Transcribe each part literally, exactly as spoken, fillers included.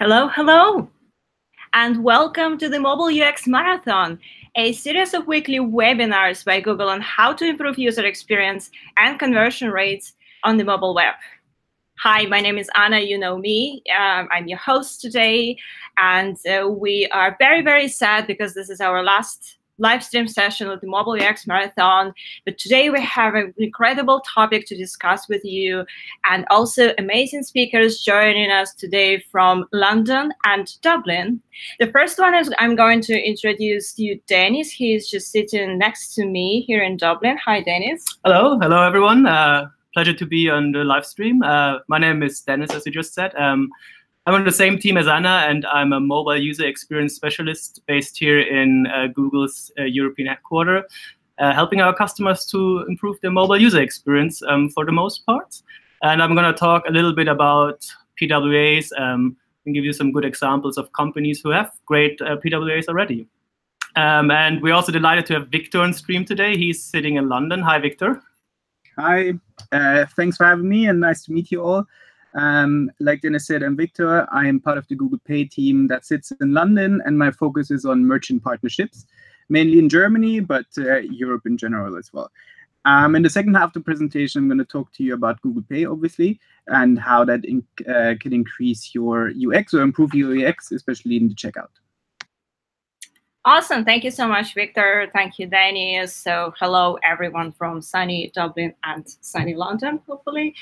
Hello, hello, and welcome to the Mobile U X Marathon, a series of weekly webinars by Google on how to improve user experience and conversion rates on the mobile web. Hi, my name is Anna, you know me. Um, I'm your host today, and uh, we are very, very sad because this is our last live stream session of the Mobile U X Marathon. But today we have an incredible topic to discuss with you, and also amazing speakers joining us today from London and Dublin. The first one is I'm going to introduce to you, Dennis. He is just sitting next to me here in Dublin. Hi, Dennis. Hello, hello everyone. Uh, pleasure to be on the live stream. Uh, my name is Dennis, as you just said. Um, I'm on the same team as Anna, and I'm a mobile user experience specialist based here in uh, Google's uh, European headquarters, uh, helping our customers to improve their mobile user experience um, for the most part. And I'm going to talk a little bit about P W As um, and give you some good examples of companies who have great uh, P W As already. Um, and we're also delighted to have Victor on stream today. He's sitting in London. Hi, Victor. Hi. Uh, thanks for having me, and nice to meet you all. Um, like Dennis said, I'm Victor. I am part of the Google Pay team that sits in London, and my focus is on merchant partnerships, mainly in Germany, but uh, Europe in general as well. Um, in the second half of the presentation, I'm going to talk to you about Google Pay, obviously, and how that in uh, can increase your U X or improve your U X, especially in the checkout. Awesome. Thank you so much, Victor. Thank you, Dennis. So hello, everyone from sunny Dublin and sunny London, hopefully.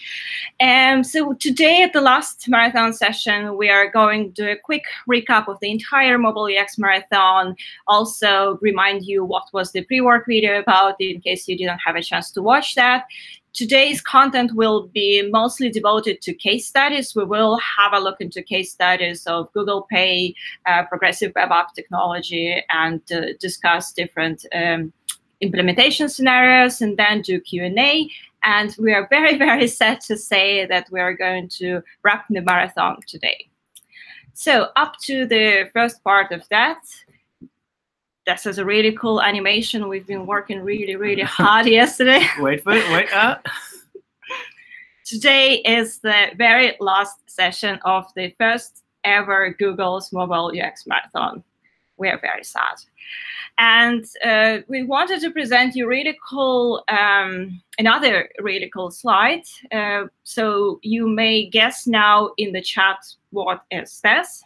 Um, so today at the last marathon session, we are going to do a quick recap of the entire Mobile U X Marathon. Also remind you what was the pre-work video about in case you didn't have a chance to watch that. Today's content will be mostly devoted to case studies. We will have a look into case studies of Google Pay, uh, progressive web app technology, and uh, discuss different um, implementation scenarios, and then do Q and A. And we are very, very sad to say that we are going to wrap the marathon today. So up to the first part of that. This is a really cool animation. We've been working really, really hard yesterday. Wait for it, wait up. Today is the very last session of the first ever Google's Mobile U X Marathon. We are very sad. And uh, we wanted to present you really cool, um, another really cool slide. Uh, so you may guess now in the chat what is this.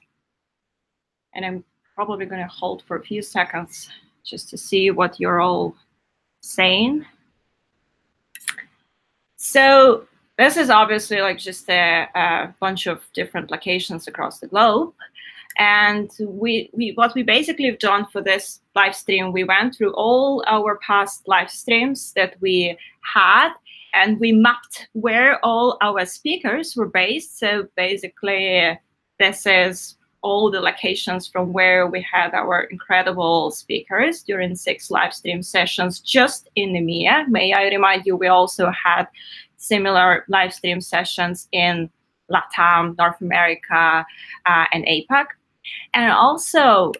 And I'm probably going to hold for a few seconds just to see what you're all saying. So this is obviously like just a, a bunch of different locations across the globe. And we, we what we basically have done for this live stream, we went through all our past live streams that we had, and we mapped where all our speakers were based. So basically this is all the locations from where we had our incredible speakers during six live stream sessions just in EMEA. May I remind you, we also had similar live stream sessions in LATAM, North America, uh, and APAC. And also,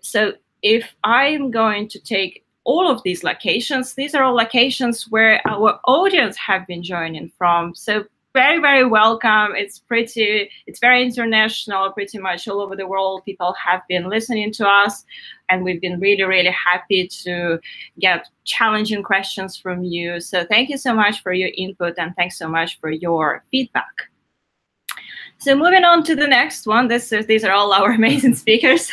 so if I'm going to take all of these locations, these are all locations where our audience have been joining from. So very, very welcome. It's pretty, it's very international, pretty much all over the world. People have been listening to us, and we've been really, really happy to get challenging questions from you. So thank you so much for your input, and thanks so much for your feedback. So moving on to the next one, this is, these are all our amazing speakers.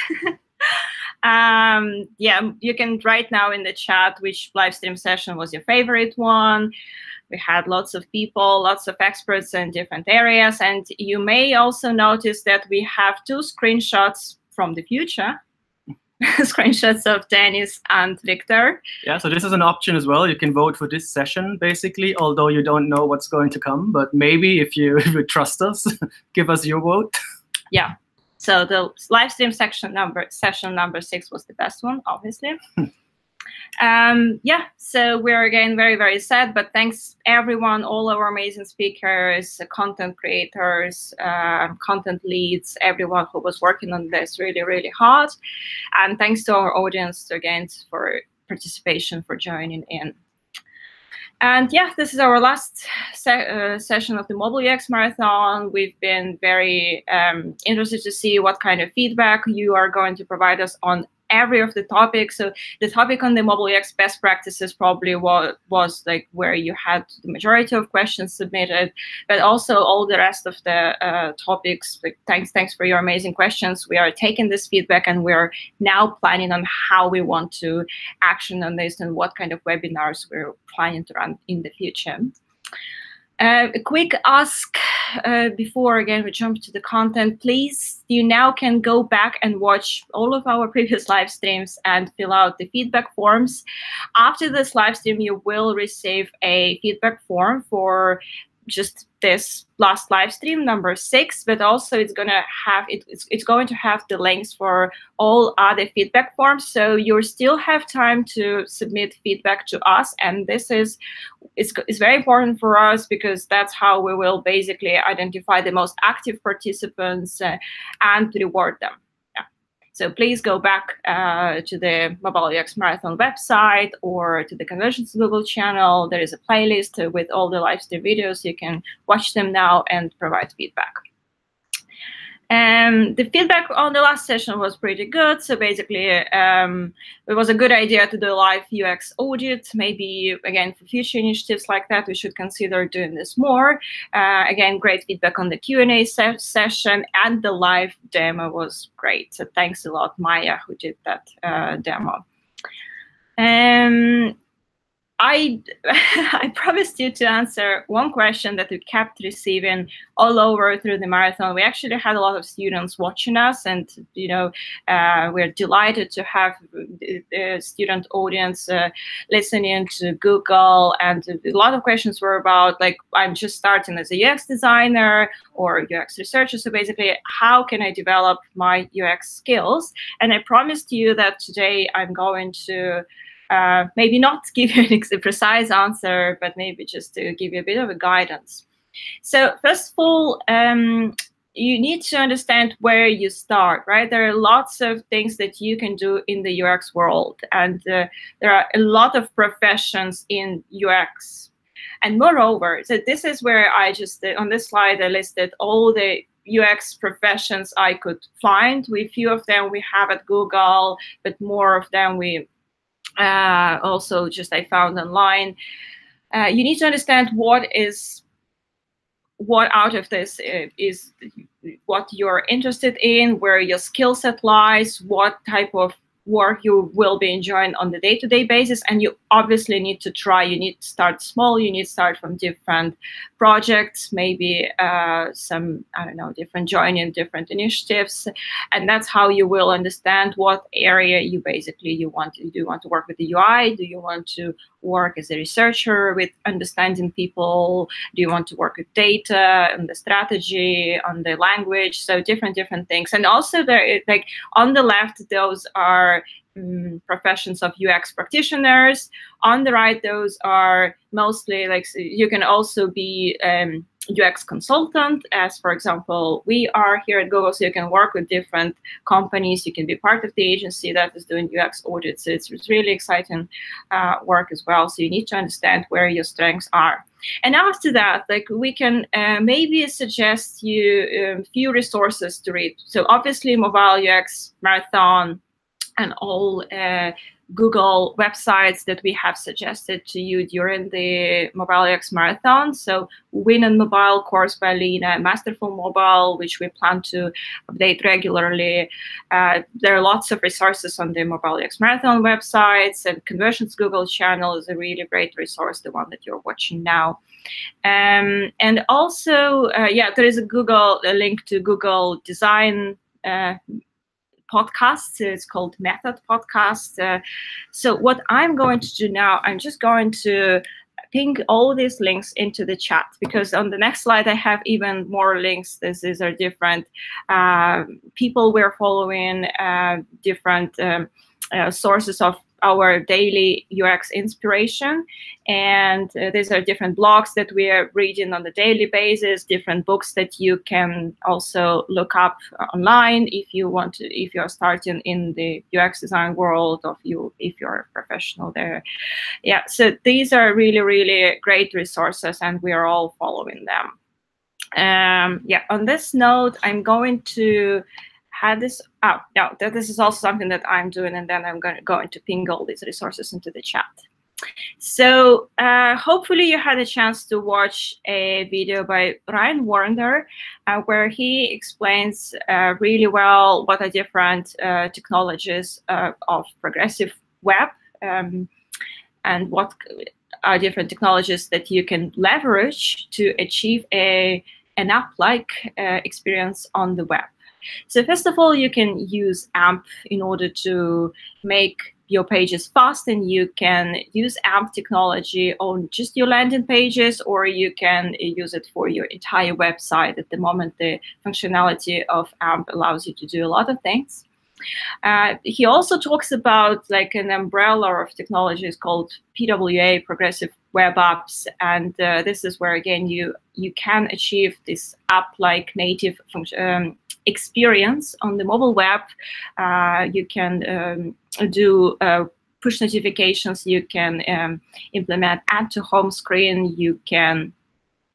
um, yeah, you can write now in the chat which live stream session was your favorite one. We had lots of people, lots of experts in different areas. And you may also notice that we have two screenshots from the future, screenshots of Dennis and Victor. Yeah, so this is an option as well. You can vote for this session, basically, although you don't know what's going to come. But maybe if you, if you trust us, give us your vote. Yeah, so the live stream section number, session number six was the best one, obviously. Um, yeah, so we're again very, very sad, but thanks everyone, all our amazing speakers, content creators, uh, content leads, everyone who was working on this really, really hard. And thanks to our audience again for participation, for joining in. And yeah, this is our last se- uh, session of the Mobile U X Marathon. We've been very um, interested to see what kind of feedback you are going to provide us on every of the topics. So the topic on the Mobile U X best practices probably was, was like where you had the majority of questions submitted, but also all the rest of the uh, topics. Like, thanks, thanks for your amazing questions. We are taking this feedback and we are now planning on how we want to action on this and what kind of webinars we're planning to run in the future. Uh, a quick ask uh, before, again, we jump to the content. Please, you now can go back and watch all of our previous live streams and fill out the feedback forms. After this live stream, you will receive a feedback form for just this last live stream, number six, but also it's gonna have it, it's, it's going to have the links for all other feedback forms. So you still have time to submit feedback to us, and this is it's, it's very important for us because that's how we will basically identify the most active participants uh, and reward them. Yeah. So please go back uh, to the Mobile U X Marathon website or to the Conversions Google channel. There is a playlist with all the live stream videos. You can watch them now and provide feedback. Um, the feedback on the last session was pretty good. So basically, um, it was a good idea to do a live U X audit. Maybe, again, for future initiatives like that, we should consider doing this more. Uh, again, great feedback on the Q and A se session, and the live demo was great. So thanks a lot, Maya, who did that uh, demo. Um, I, I promised you to answer one question that we kept receiving all over through the marathon. We actually had a lot of students watching us, and you know, uh, we're delighted to have the student audience uh, listening to Google. And a lot of questions were about, like, I'm just starting as a U X designer or U X researcher, so basically, how can I develop my U X skills? And I promised you that today I'm going to Uh, maybe not give you a precise answer, but maybe just to give you a bit of a guidance. So first of all, um, you need to understand where you start, right? There are lots of things that you can do in the U X world, and uh, there are a lot of professions in U X. And moreover, so this is where I just, uh, on this slide, I listed all the U X professions I could find. We, few of them we have at Google, but more of them we Uh, also just I found online. Uh, you need to understand what is, what out of this uh, is what you're interested in, where your skill set lies, what type of work you will be enjoying on the day-to-day basis. And you obviously need to try, you need to start small, you need to start from different projects, maybe uh, some, I don't know, different joining, different initiatives. And that's how you will understand what area you basically you want to do. You want to work with the U I? Do you want to work as a researcher with understanding people? Do you want to work with data and the strategy, on the language? So different, different things. And also there, like on the left, those are Um, professions of U X practitioners. On the right, those are mostly like, you can also be um, U X consultant, as for example, we are here at Google, so you can work with different companies, you can be part of the agency that is doing U X audits. So it's really exciting uh, work as well. So you need to understand where your strengths are. And after that, like, we can uh, maybe suggest you a um, few resources to read. So obviously Mobile U X Marathon and all uh, Google websites that we have suggested to you during the Mobile U X Marathon. So Win on Mobile course by Lina, Masterful Mobile, which we plan to update regularly. Uh, there are lots of resources on the Mobile U X Marathon websites, and Conversions Google channel is a really great resource, the one that you're watching now. Um, and also, uh, yeah, there is a Google a link to Google Design uh, podcast. It's called Method Podcast. Uh, so what I'm going to do now, I'm just going to ping all these links into the chat, because on the next slide I have even more links. This, these are different uh, people we're following, uh, different um, uh, sources of our daily U X inspiration. And uh, these are different blogs that we are reading on a daily basis, different books that you can also look up online if you want to, if you're starting in the U X design world, or if, you, if you're a professional there. Yeah, so these are really, really great resources, and we are all following them. Um, yeah, on this note, I'm going to had this up. Oh, no, this is also something that I'm doing, and then I'm going to, going to ping all these resources into the chat. So uh, hopefully you had a chance to watch a video by Ryan Warner, uh, where he explains uh, really well what are different uh, technologies uh, of progressive web um, and what are different technologies that you can leverage to achieve a, an app-like uh, experience on the web. So first of all, you can use A M P in order to make your pages fast, and you can use A M P technology on just your landing pages, or you can use it for your entire website. At the moment, the functionality of A M P allows you to do a lot of things. Uh, he also talks about like an umbrella of technologies called P W A, Progressive Web Apps, and uh, this is where again you you can achieve this app-like native function. Um, experience on the mobile web. Uh, you can um, do uh, push notifications, you can um, implement add to home screen, you can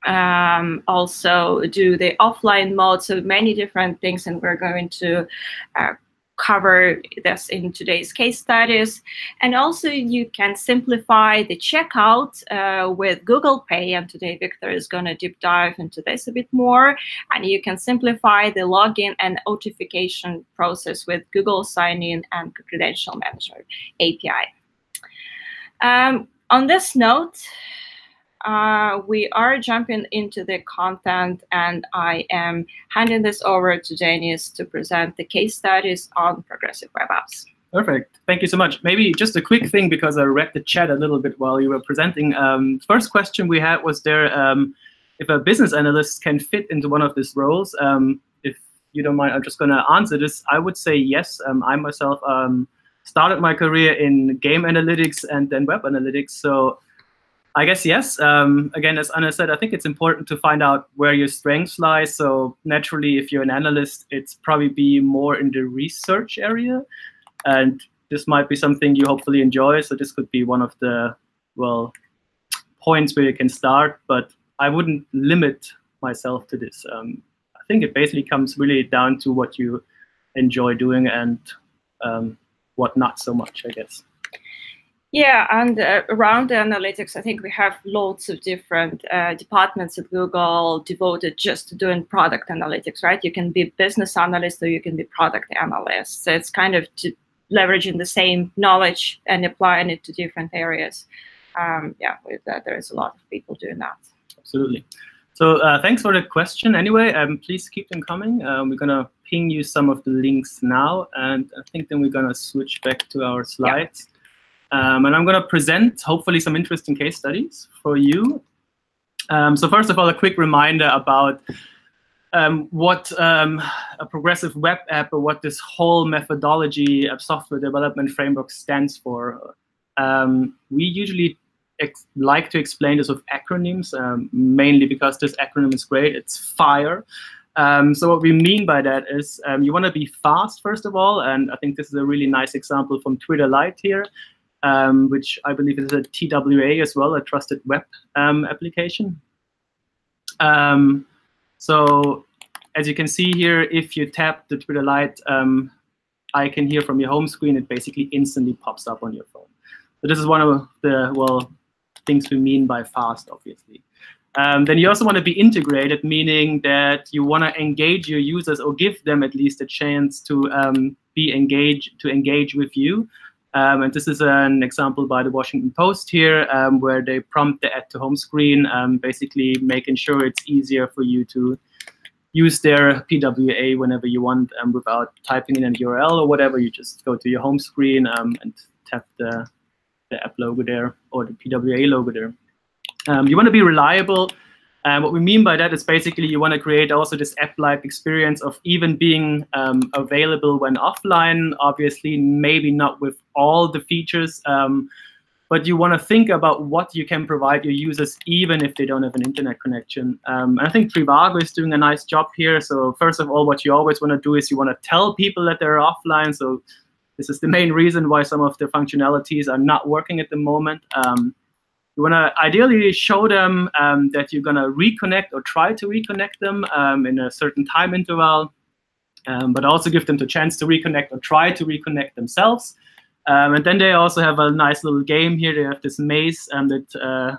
um, also do the offline mode, so many different things, and we're going to uh, cover this in today's case studies. And also you can simplify the checkout uh, with Google Pay, and today Victor is going to deep dive into this a bit more. And you can simplify the login and authentication process with Google Sign-in and Credential Manager A P I. Um, on this note, uh, we are jumping into the content, and I am handing this over to Janice to present the case studies on progressive web apps. Perfect. Thank you so much. Maybe just a quick thing, because I read the chat a little bit while you were presenting. Um, first question we had was there um, if a business analyst can fit into one of these roles. Um, if you don't mind, I'm just going to answer this. I would say yes. Um, I myself um, started my career in game analytics and then web analytics. So I guess yes. Um, again, as Anna said, I think it's important to find out where your strengths lie. So naturally, if you're an analyst, it's probably be more in the research area, and this might be something you hopefully enjoy. So this could be one of the well points where you can start. But I wouldn't limit myself to this. Um, I think it basically comes really down to what you enjoy doing and um, what not so much, I guess. Yeah, and uh, around the analytics, I think we have lots of different uh, departments at Google devoted just to doing product analytics, right? You can be business analyst or you can be product analyst. So it's kind of to leveraging the same knowledge and applying it to different areas. Um, yeah, with that, there is a lot of people doing that. Absolutely. So uh, thanks for the question anyway. Um, please keep them coming. Um, we're going to ping you some of the links now, and I think then we're going to switch back to our slides. Yeah. Um, and I'm going to present, hopefully, some interesting case studies for you. Um, so first of all, a quick reminder about um, what um, a progressive web app, or what this whole methodology of software development framework stands for. Um, we usually ex like to explain this with acronyms, um, mainly because this acronym is great. It's FIRE. Um, so what we mean by that is um, you want to be fast, first of all. And I think this is a really nice example from Twitter Lite here. Um, which I believe is a T W A as well, a Trusted Web um, application. Um, so as you can see here, if you tap the Twitter Lite um, icon here from your home screen, it basically instantly pops up on your phone. So this is one of the well things we mean by fast, obviously. Um, then you also want to be integrated, meaning that you want to engage your users or give them at least a chance to um, be engaged, to engage with you. Um, and this is an example by the Washington Post here, um, where they prompt the add to home screen, um, basically making sure it's easier for you to use their P W A whenever you want, um, without typing in a U R L or whatever. You just go to your home screen um, and tap the, the app logo there, or the P W A logo there. Um, you want to be reliable. And what we mean by that is basically you want to create also this app-like experience of even being um, available when offline, obviously maybe not with all the features, um, but you want to think about what you can provide your users even if they don't have an internet connection. Um, and I think Trivago is doing a nice job here. So first of all, what you always want to do is you want to tell people that they're offline. So this is the main reason why some of the functionalities are not working at the moment. Um, You want to ideally show them um, that you're going to reconnect or try to reconnect them um, in a certain time interval, um, but also give them the chance to reconnect or try to reconnect themselves. Um, and then they also have a nice little game here. They have this maze um, that uh,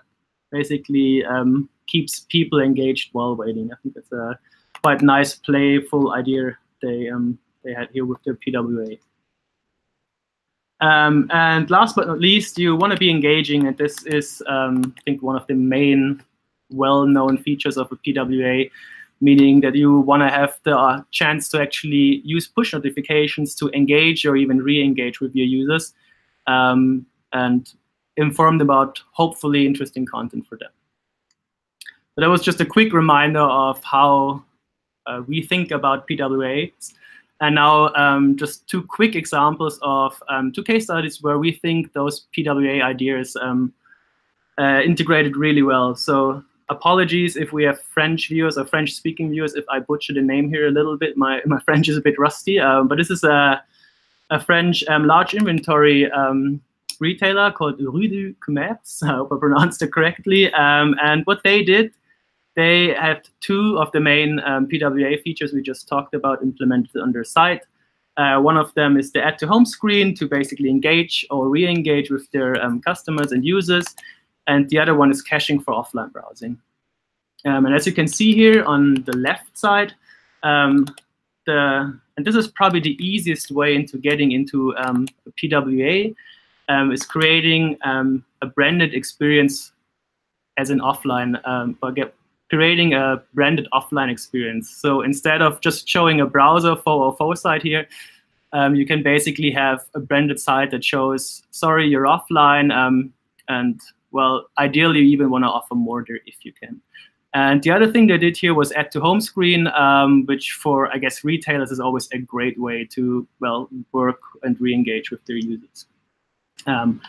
basically um, keeps people engaged while waiting. I think that's a quite nice, playful idea they, um, they had here with the P W A. Um, and last but not least, you want to be engaging, and this is, um, I think, one of the main well-known features of a P W A, meaning that you want to have the uh, chance to actually use push notifications to engage or even re-engage with your users um, and inform them about hopefully interesting content for them. So that was just a quick reminder of how uh, we think about P W As. And now um, just two quick examples of um, two case studies where we think those P W A ideas um, uh, integrated really well. So apologies if we have French viewers or French-speaking viewers if I butcher the name here a little bit. My, my French is a bit rusty, um, but this is a, a French um, large inventory um, retailer called Rue du Commerce. I hope I pronounced it correctly. Um, and what they did, they had two of the main um, P W A features we just talked about implemented on their site. Uh, one of them is the add to home screen to basically engage or re-engage with their um, customers and users. And the other one is caching for offline browsing. Um, and as you can see here on the left side, um, the, and this is probably the easiest way into getting into um, a P W A, um, is creating um, a branded experience as an offline um, get. creating a branded offline experience. So instead of just showing a browser four oh four site here, um, you can basically have a branded site that shows, sorry, you're offline, um, and well, ideally you even want to offer more there if you can. And the other thing they did here was add to home screen, um, which for, I guess, retailers is always a great way to, well, work and re-engage with their users. Um,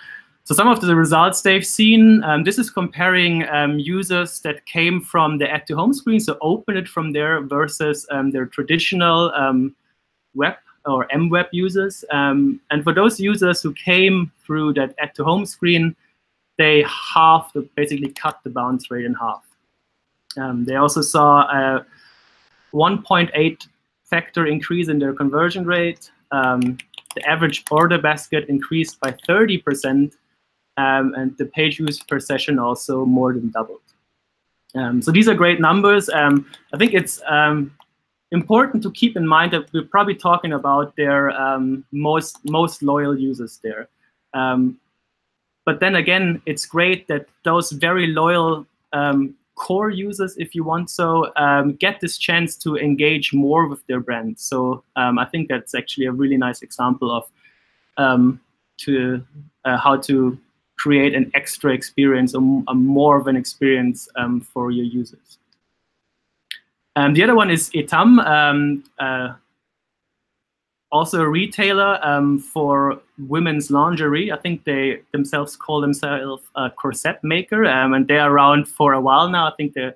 So some of the results they've seen, um, this is comparing um, users that came from the add to home screen, so open it from there, versus um, their traditional um, web or M web users. Um, and for those users who came through that add to home screen, they halved, basically cut the bounce rate in half. Um, they also saw a one point eight factor increase in their conversion rate. Um, the average order basket increased by thirty percent. Um, and the page views per session also more than doubled. Um, so these are great numbers. Um, I think it's um, important to keep in mind that we're probably talking about their um, most, most loyal users there. Um, but then again, it's great that those very loyal um, core users, if you want so, um, get this chance to engage more with their brand. So um, I think that's actually a really nice example of um, to uh, how to create an extra experience, or a more of an experience um, for your users. Um, the other one is Etam, um, uh, also a retailer um, for women's lingerie. I think they themselves call themselves a corset maker, um, and they're around for a while now. I think they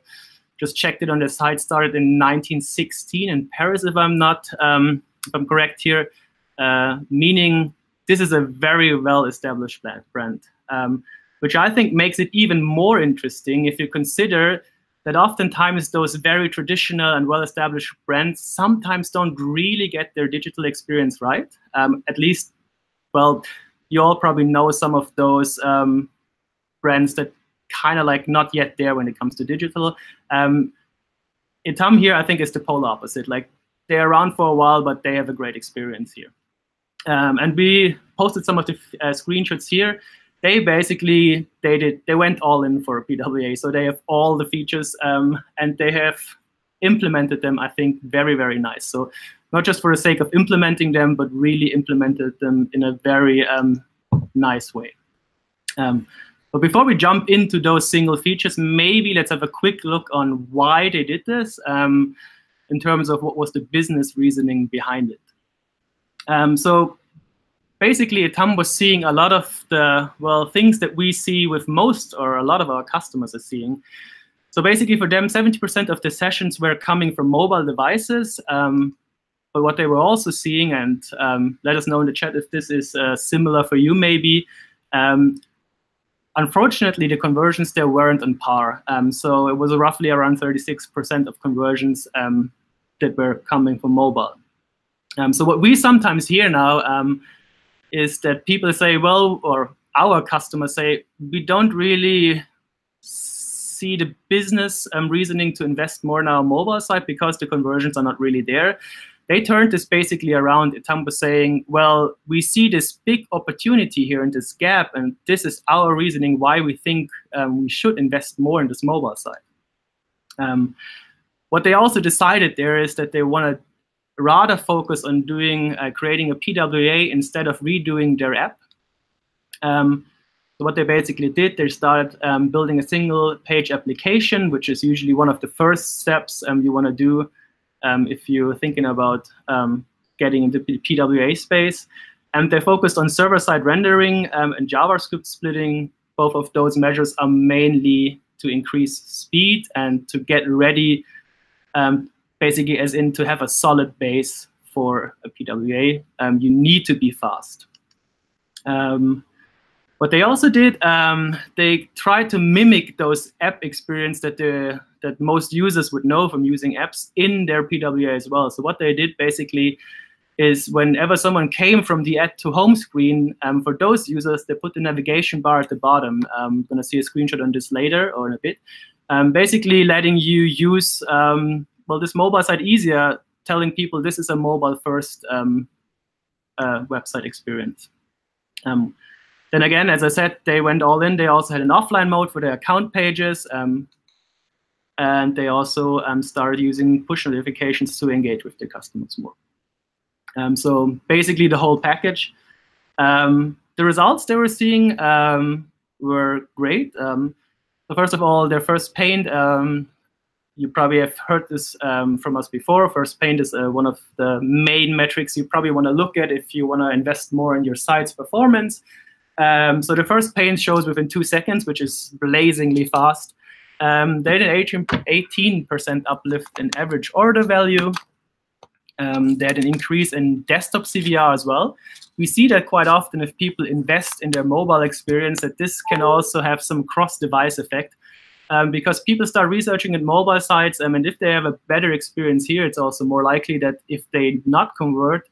just checked it on their site, started in nineteen sixteen in Paris, if I'm not, um, if I'm correct here, uh, meaning this is a very well-established brand, um, which I think makes it even more interesting if you consider that oftentimes those very traditional and well-established brands sometimes don't really get their digital experience right. Um, at least, well, you all probably know some of those um, brands that kind of like not yet there when it comes to digital. Um, Etam here, I think, is the polar opposite. Like, they're around for a while, but they have a great experience here. Um, and we posted some of the uh, screenshots here. They basically, they did, they went all in for P W A. So they have all the features um, and they have implemented them, I think, very, very nice. So not just for the sake of implementing them, but really implemented them in a very um, nice way. Um, But before we jump into those single features, maybe let's have a quick look on why they did this um, in terms of what was the business reasoning behind it. Um, so basically, Etam was seeing a lot of the, well, things that we see with most or a lot of our customers are seeing. So basically for them, seventy percent of the sessions were coming from mobile devices. Um, but what they were also seeing, and um, let us know in the chat if this is uh, similar for you maybe, um, unfortunately, the conversions there weren't on par. Um, so it was roughly around thirty-six percent of conversions um, that were coming from mobile. Um, so what we sometimes hear now um, is that people say, well, or our customers say, we don't really see the business um, reasoning to invest more in our mobile side because the conversions are not really there. They turned this basically around. Etam was saying, well, we see this big opportunity here in this gap, and this is our reasoning why we think um, we should invest more in this mobile side. Um, what they also decided there is that they want to rather focus on doing uh, creating a P W A instead of redoing their app. Um, so what they basically did, they started um, building a single page application, which is usually one of the first steps um, you want to do Um, if you're thinking about um, getting into the P W A space. And they focused on server-side rendering um, and JavaScript splitting. Both of those measures are mainly to increase speed and to get ready, um, basically as in to have a solid base for a P W A. Um, you need to be fast. Um, what they also did, um, they tried to mimic those app experience that the that most users would know from using apps in their P W A as well. So what they did basically is whenever someone came from the add to home screen, um, for those users, they put the navigation bar at the bottom. I'm going to see a screenshot on this later or in a bit. Um, basically letting you use, um, well, this mobile site easier, telling people this is a mobile first um, uh, website experience. Um, then again, as I said, they went all in. They also had an offline mode for their account pages. Um, And they also um, started using push notifications to engage with their customers more. Um, so basically the whole package. Um, the results they were seeing um, were great. Um, so first of all, their first paint, um, you probably have heard this um, from us before. First paint is uh, one of the main metrics you probably want to look at if you want to invest more in your site's performance. Um, so the first paint shows within two seconds, which is blazingly fast. Um, they had an eighteen percent uplift in average order value. Um, they had an increase in desktop C V R as well. We see that quite often if people invest in their mobile experience, that this can also have some cross-device effect um, because people start researching at mobile sites. Um, and if they have a better experience here, it's also more likely that if they not convert,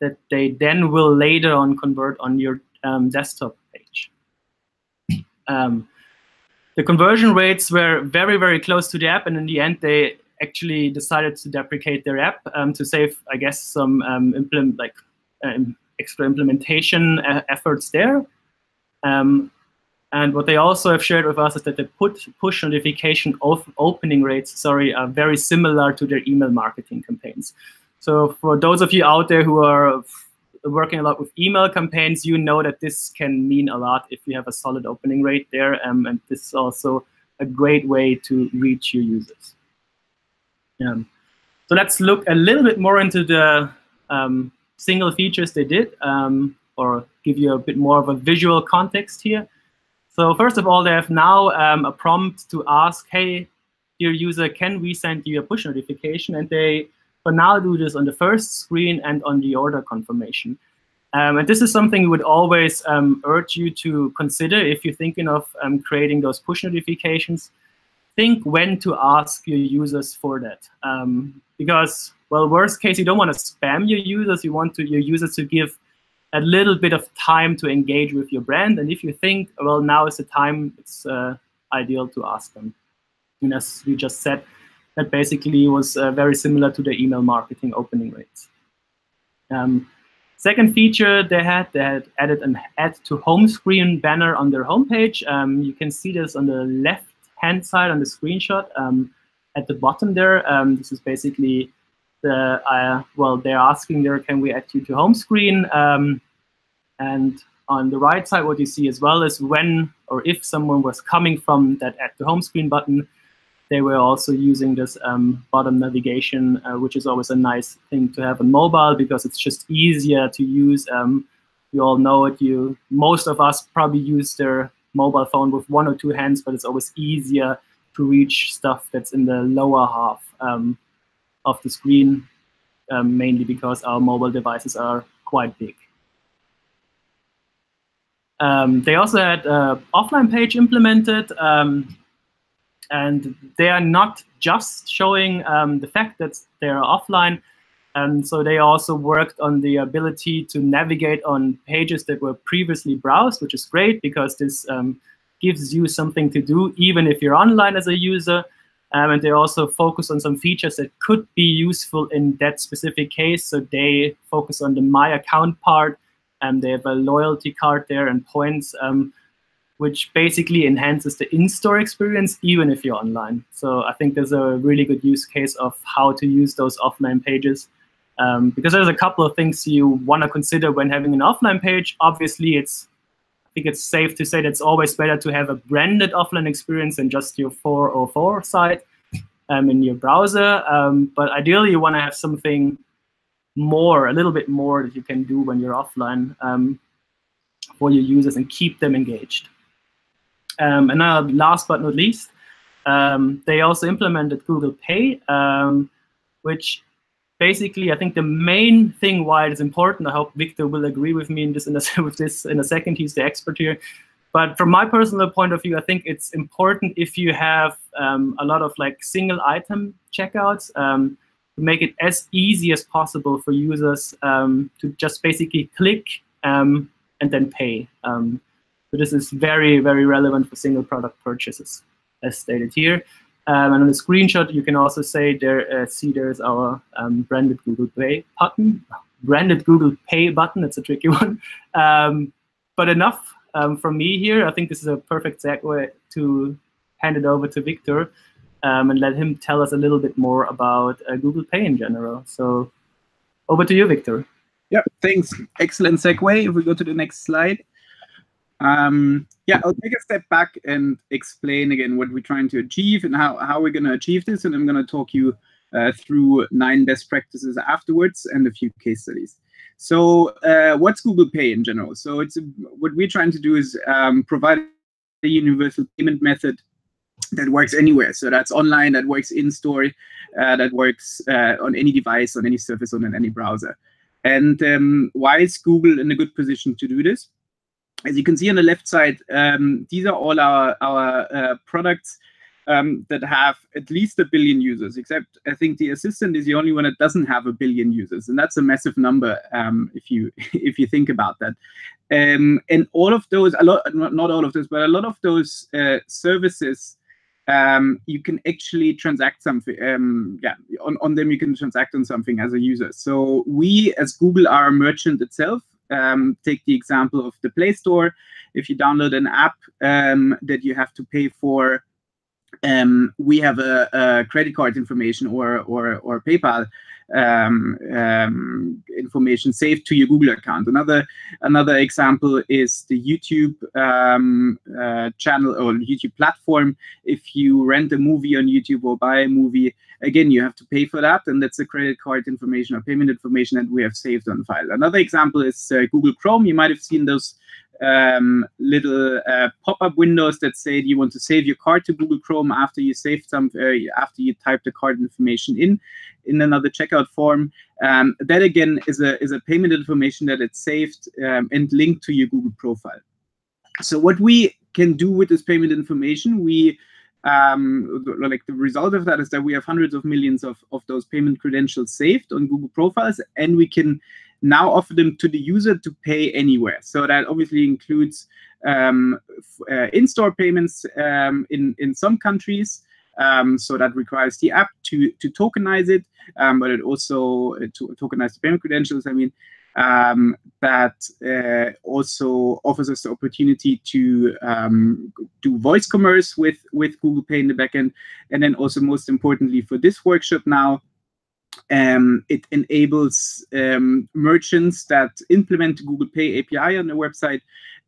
that they then will later on convert on your um, desktop page. Um, The conversion rates were very, very close to the app, and in the end, they actually decided to deprecate their app um, to save, I guess, some um, implement, like um, extra implementation uh, efforts there. Um, and what they also have shared with us is that the put, push notification of opening rates, sorry, are very similar to their email marketing campaigns. So for those of you out there who are working a lot with email campaigns, you know that this can mean a lot if you have a solid opening rate there. Um, and this is also a great way to reach your users. Um, so let's look a little bit more into the um, single features they did, um, or give you a bit more of a visual context here. So first of all, they have now um, a prompt to ask, hey, dear user, can we send you a push notification? And they But now do this on the first screen and on the order confirmation. Um, and this is something we would always um, urge you to consider if you're thinking of um, creating those push notifications. Think when to ask your users for that. Um, because, well, worst case, you don't want to spam your users. You want to, your users to give a little bit of time to engage with your brand. And if you think, well, now is the time, it's uh, ideal to ask them. And as we just said, that basically was uh, very similar to the email marketing opening rates. Um, second feature they had, they had added an add to home screen banner on their homepage. Um, you can see this on the left-hand side on the screenshot um, at the bottom there. Um, this is basically the, uh, well, they're asking there, can we add you to home screen? Um, and on the right side, what you see as well is when or if someone was coming from that Add to Home Screen button, they were also using this um, bottom navigation, uh, which is always a nice thing to have on mobile because it's just easier to use. Um, you all know it. You most of us probably use their mobile phone with one or two hands, but it's always easier to reach stuff that's in the lower half um, of the screen, um, mainly because our mobile devices are quite big. Um, they also had an offline page implemented, um, and they are not just showing um, the fact that they are offline. Um, so they also worked on the ability to navigate on pages that were previously browsed, which is great because this um, gives you something to do even if you're online as a user. Um, and they also focus on some features that could be useful in that specific case. So they focus on the My Account part, and they have a loyalty card there and points, um, which basically enhances the in-store experience even if you're online. So I think there's a really good use case of how to use those offline pages. Um, because there's a couple of things you want to consider when having an offline page. Obviously, it's I think it's safe to say that it's always better to have a branded offline experience than just your four oh four site um, in your browser. Um, but ideally, you want to have something more, a little bit more that you can do when you're offline um, for your users and keep them engaged. Um, and now, last but not least, um, they also implemented Google Pay, um, which basically, I think the main thing why it is important, I hope Victor will agree with me in this in a, with this in a second, he's the expert here. But from my personal point of view, I think it's important if you have um, a lot of like single item checkouts, um, make it as easy as possible for users um, to just basically click um, and then pay. Um, so this is very, very relevant for single product purchases, as stated here. Um, and on the screenshot, you can also say there, uh, see there's our um, branded Google Pay button, branded Google Pay button. That's a tricky one. Um, but enough um, from me here. I think this is a perfect segue to hand it over to Victor. Um, and let him tell us a little bit more about uh, Google Pay in general. So over to you, Victor. Yeah, thanks. Excellent segue. If we go to the next slide. Um, yeah, I'll take a step back and explain again what we're trying to achieve and how, how we're going to achieve this. And I'm going to talk you uh, through nine best practices afterwards and a few case studies. So uh, what's Google Pay in general? So it's a, what we're trying to do is um, provide a universal payment method that works anywhere. So that's online, that works in-store, uh, that works uh, on any device, on any surface, on any browser. And um, why is Google in a good position to do this? As you can see on the left side, um, these are all our, our uh, products um, that have at least a billion users, except I think the Assistant is the only one that doesn't have a billion users. And that's a massive number um, if you if you think about that. Um, and all of those, a lot, not all of those, but a lot of those uh, services Um, you can actually transact something. Um, yeah, on, on them you can transact on something as a user. So we, as Google, are a merchant itself. Um, take the example of the Play Store. If you download an app um, that you have to pay for, um, we have a, a credit card information or or, or PayPal um, um, information saved to your Google account. Another another example is the YouTube um, uh, channel or YouTube platform. If you rent a movie on YouTube or buy a movie, again, you have to pay for that, and that's the credit card information or payment information that we have saved on file. Another example is uh, Google Chrome. You might have seen those um, little uh, pop-up windows that say you want to save your card to Google Chrome after you saved some, uh, after you type the card information in, in another checkout form. Um, that again is a is a payment information that it's saved um, and linked to your Google profile. So what we can do with this payment information, we um, like the result of that is that we have hundreds of millions of of those payment credentials saved on Google profiles, and we can now offer them to the user to pay anywhere. So that obviously includes um, uh, in-store payments um, in, in some countries. Um, so that requires the app to, to tokenize it, um, but it also uh, to tokenize the payment credentials, I mean, um, that uh, also offers us the opportunity to um, do voice commerce with, with Google Pay in the backend. And then also most importantly for this workshop now, Um, it enables um, merchants that implement Google Pay A P I on their website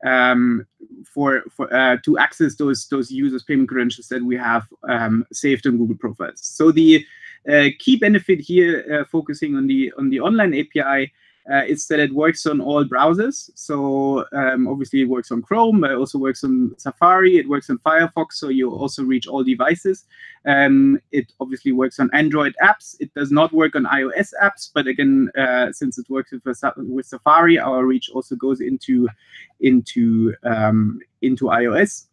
um, for, for uh, to access those those users' payment credentials that we have um, saved on Google profiles. So the uh, key benefit here, uh, focusing on the on the online A P I, uh, is that it works on all browsers. So um, obviously it works on Chrome, it also works on Safari, it works on Firefox, so you also reach all devices. Um, it obviously works on Android apps. It does not work on iOS apps, but again, uh, since it works with, with Safari, our reach also goes into, into, um, into iOS.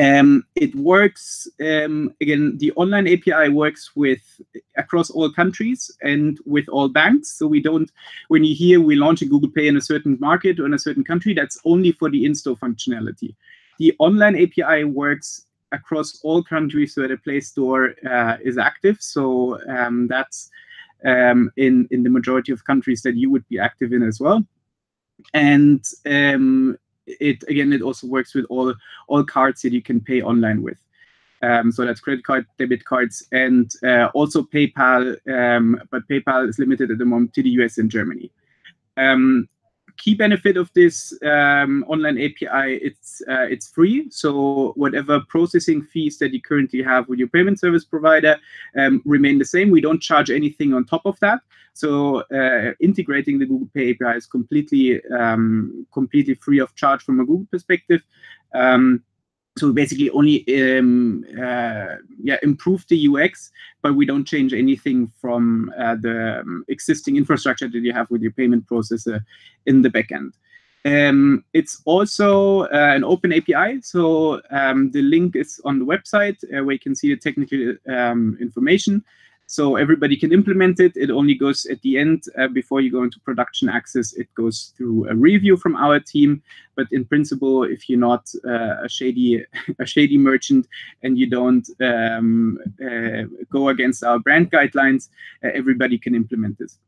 Um, it works, um, again, the online A P I works with across all countries and with all banks. So we don't, when you hear we launch a Google Pay in a certain market or in a certain country, that's only for the in-store functionality. The online A P I works across all countries where the Play Store uh, is active. So um, that's um, in, in the majority of countries that you would be active in as well. And um, It again, it also works with all all cards that you can pay online with. Um, so that's credit card, debit cards, and uh, also PayPal. Um, but PayPal is limited at the moment to the U S and Germany. Um, key benefit of this um, online A P I, it's uh, it's free. So whatever processing fees that you currently have with your payment service provider um, remain the same. We don't charge anything on top of that. So uh, integrating the Google Pay A P I is completely um, completely free of charge from a Google perspective. Um, so we basically only um, uh, yeah, improve the U X, but we don't change anything from uh, the um, existing infrastructure that you have with your payment processor in the backend. Um, it's also uh, an open A P I, so um, the link is on the website uh, where you can see the technical um, information. So everybody can implement it. It only goes at the end, uh, before you go into production access, it goes through a review from our team. But in principle, if you're not uh, a shady a shady merchant and you don't um, uh, go against our brand guidelines, uh, everybody can implement this.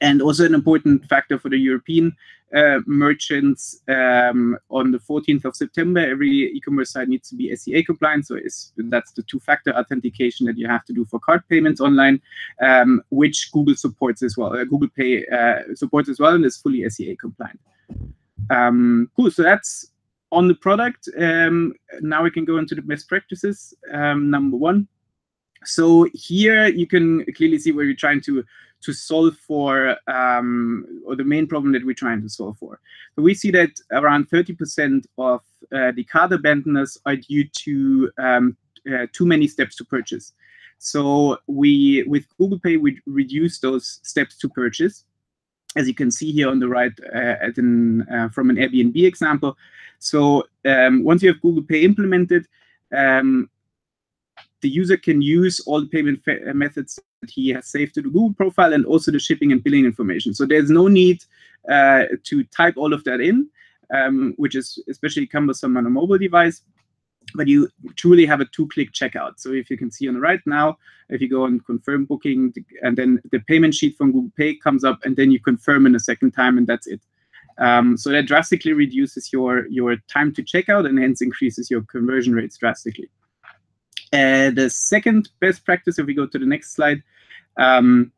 And also an important factor for the European uh, merchants, um, on the fourteenth of September, every e-commerce site needs to be S C A compliant. So it's, that's the two-factor authentication that you have to do for card payments online, um, which Google supports as well. Uh, Google Pay uh, supports as well and is fully S C A compliant. Um, cool. So that's on the product. Um, now we can go into the best practices, um, number one. So here you can clearly see where we're trying to to solve for, um, or the main problem that we're trying to solve for. So we see that around thirty percent of uh, the card abandoners are due to um, uh, too many steps to purchase. So we, with Google Pay, we reduce those steps to purchase, as you can see here on the right, uh, at an, uh, from an Airbnb example. So um, once you have Google Pay implemented, um, the user can use all the payment methods that he has saved to the Google profile and also the shipping and billing information. So there's no need uh, to type all of that in, um, which is especially cumbersome on a mobile device, but you truly have a two-click checkout. So if you can see on the right now, if you go and confirm booking, and then the payment sheet from Google Pay comes up, and then you confirm in a second time, and that's it. Um, so that drastically reduces your, your time to checkout and hence increases your conversion rates drastically. Uh, the second best practice, if we go to the next slide, um,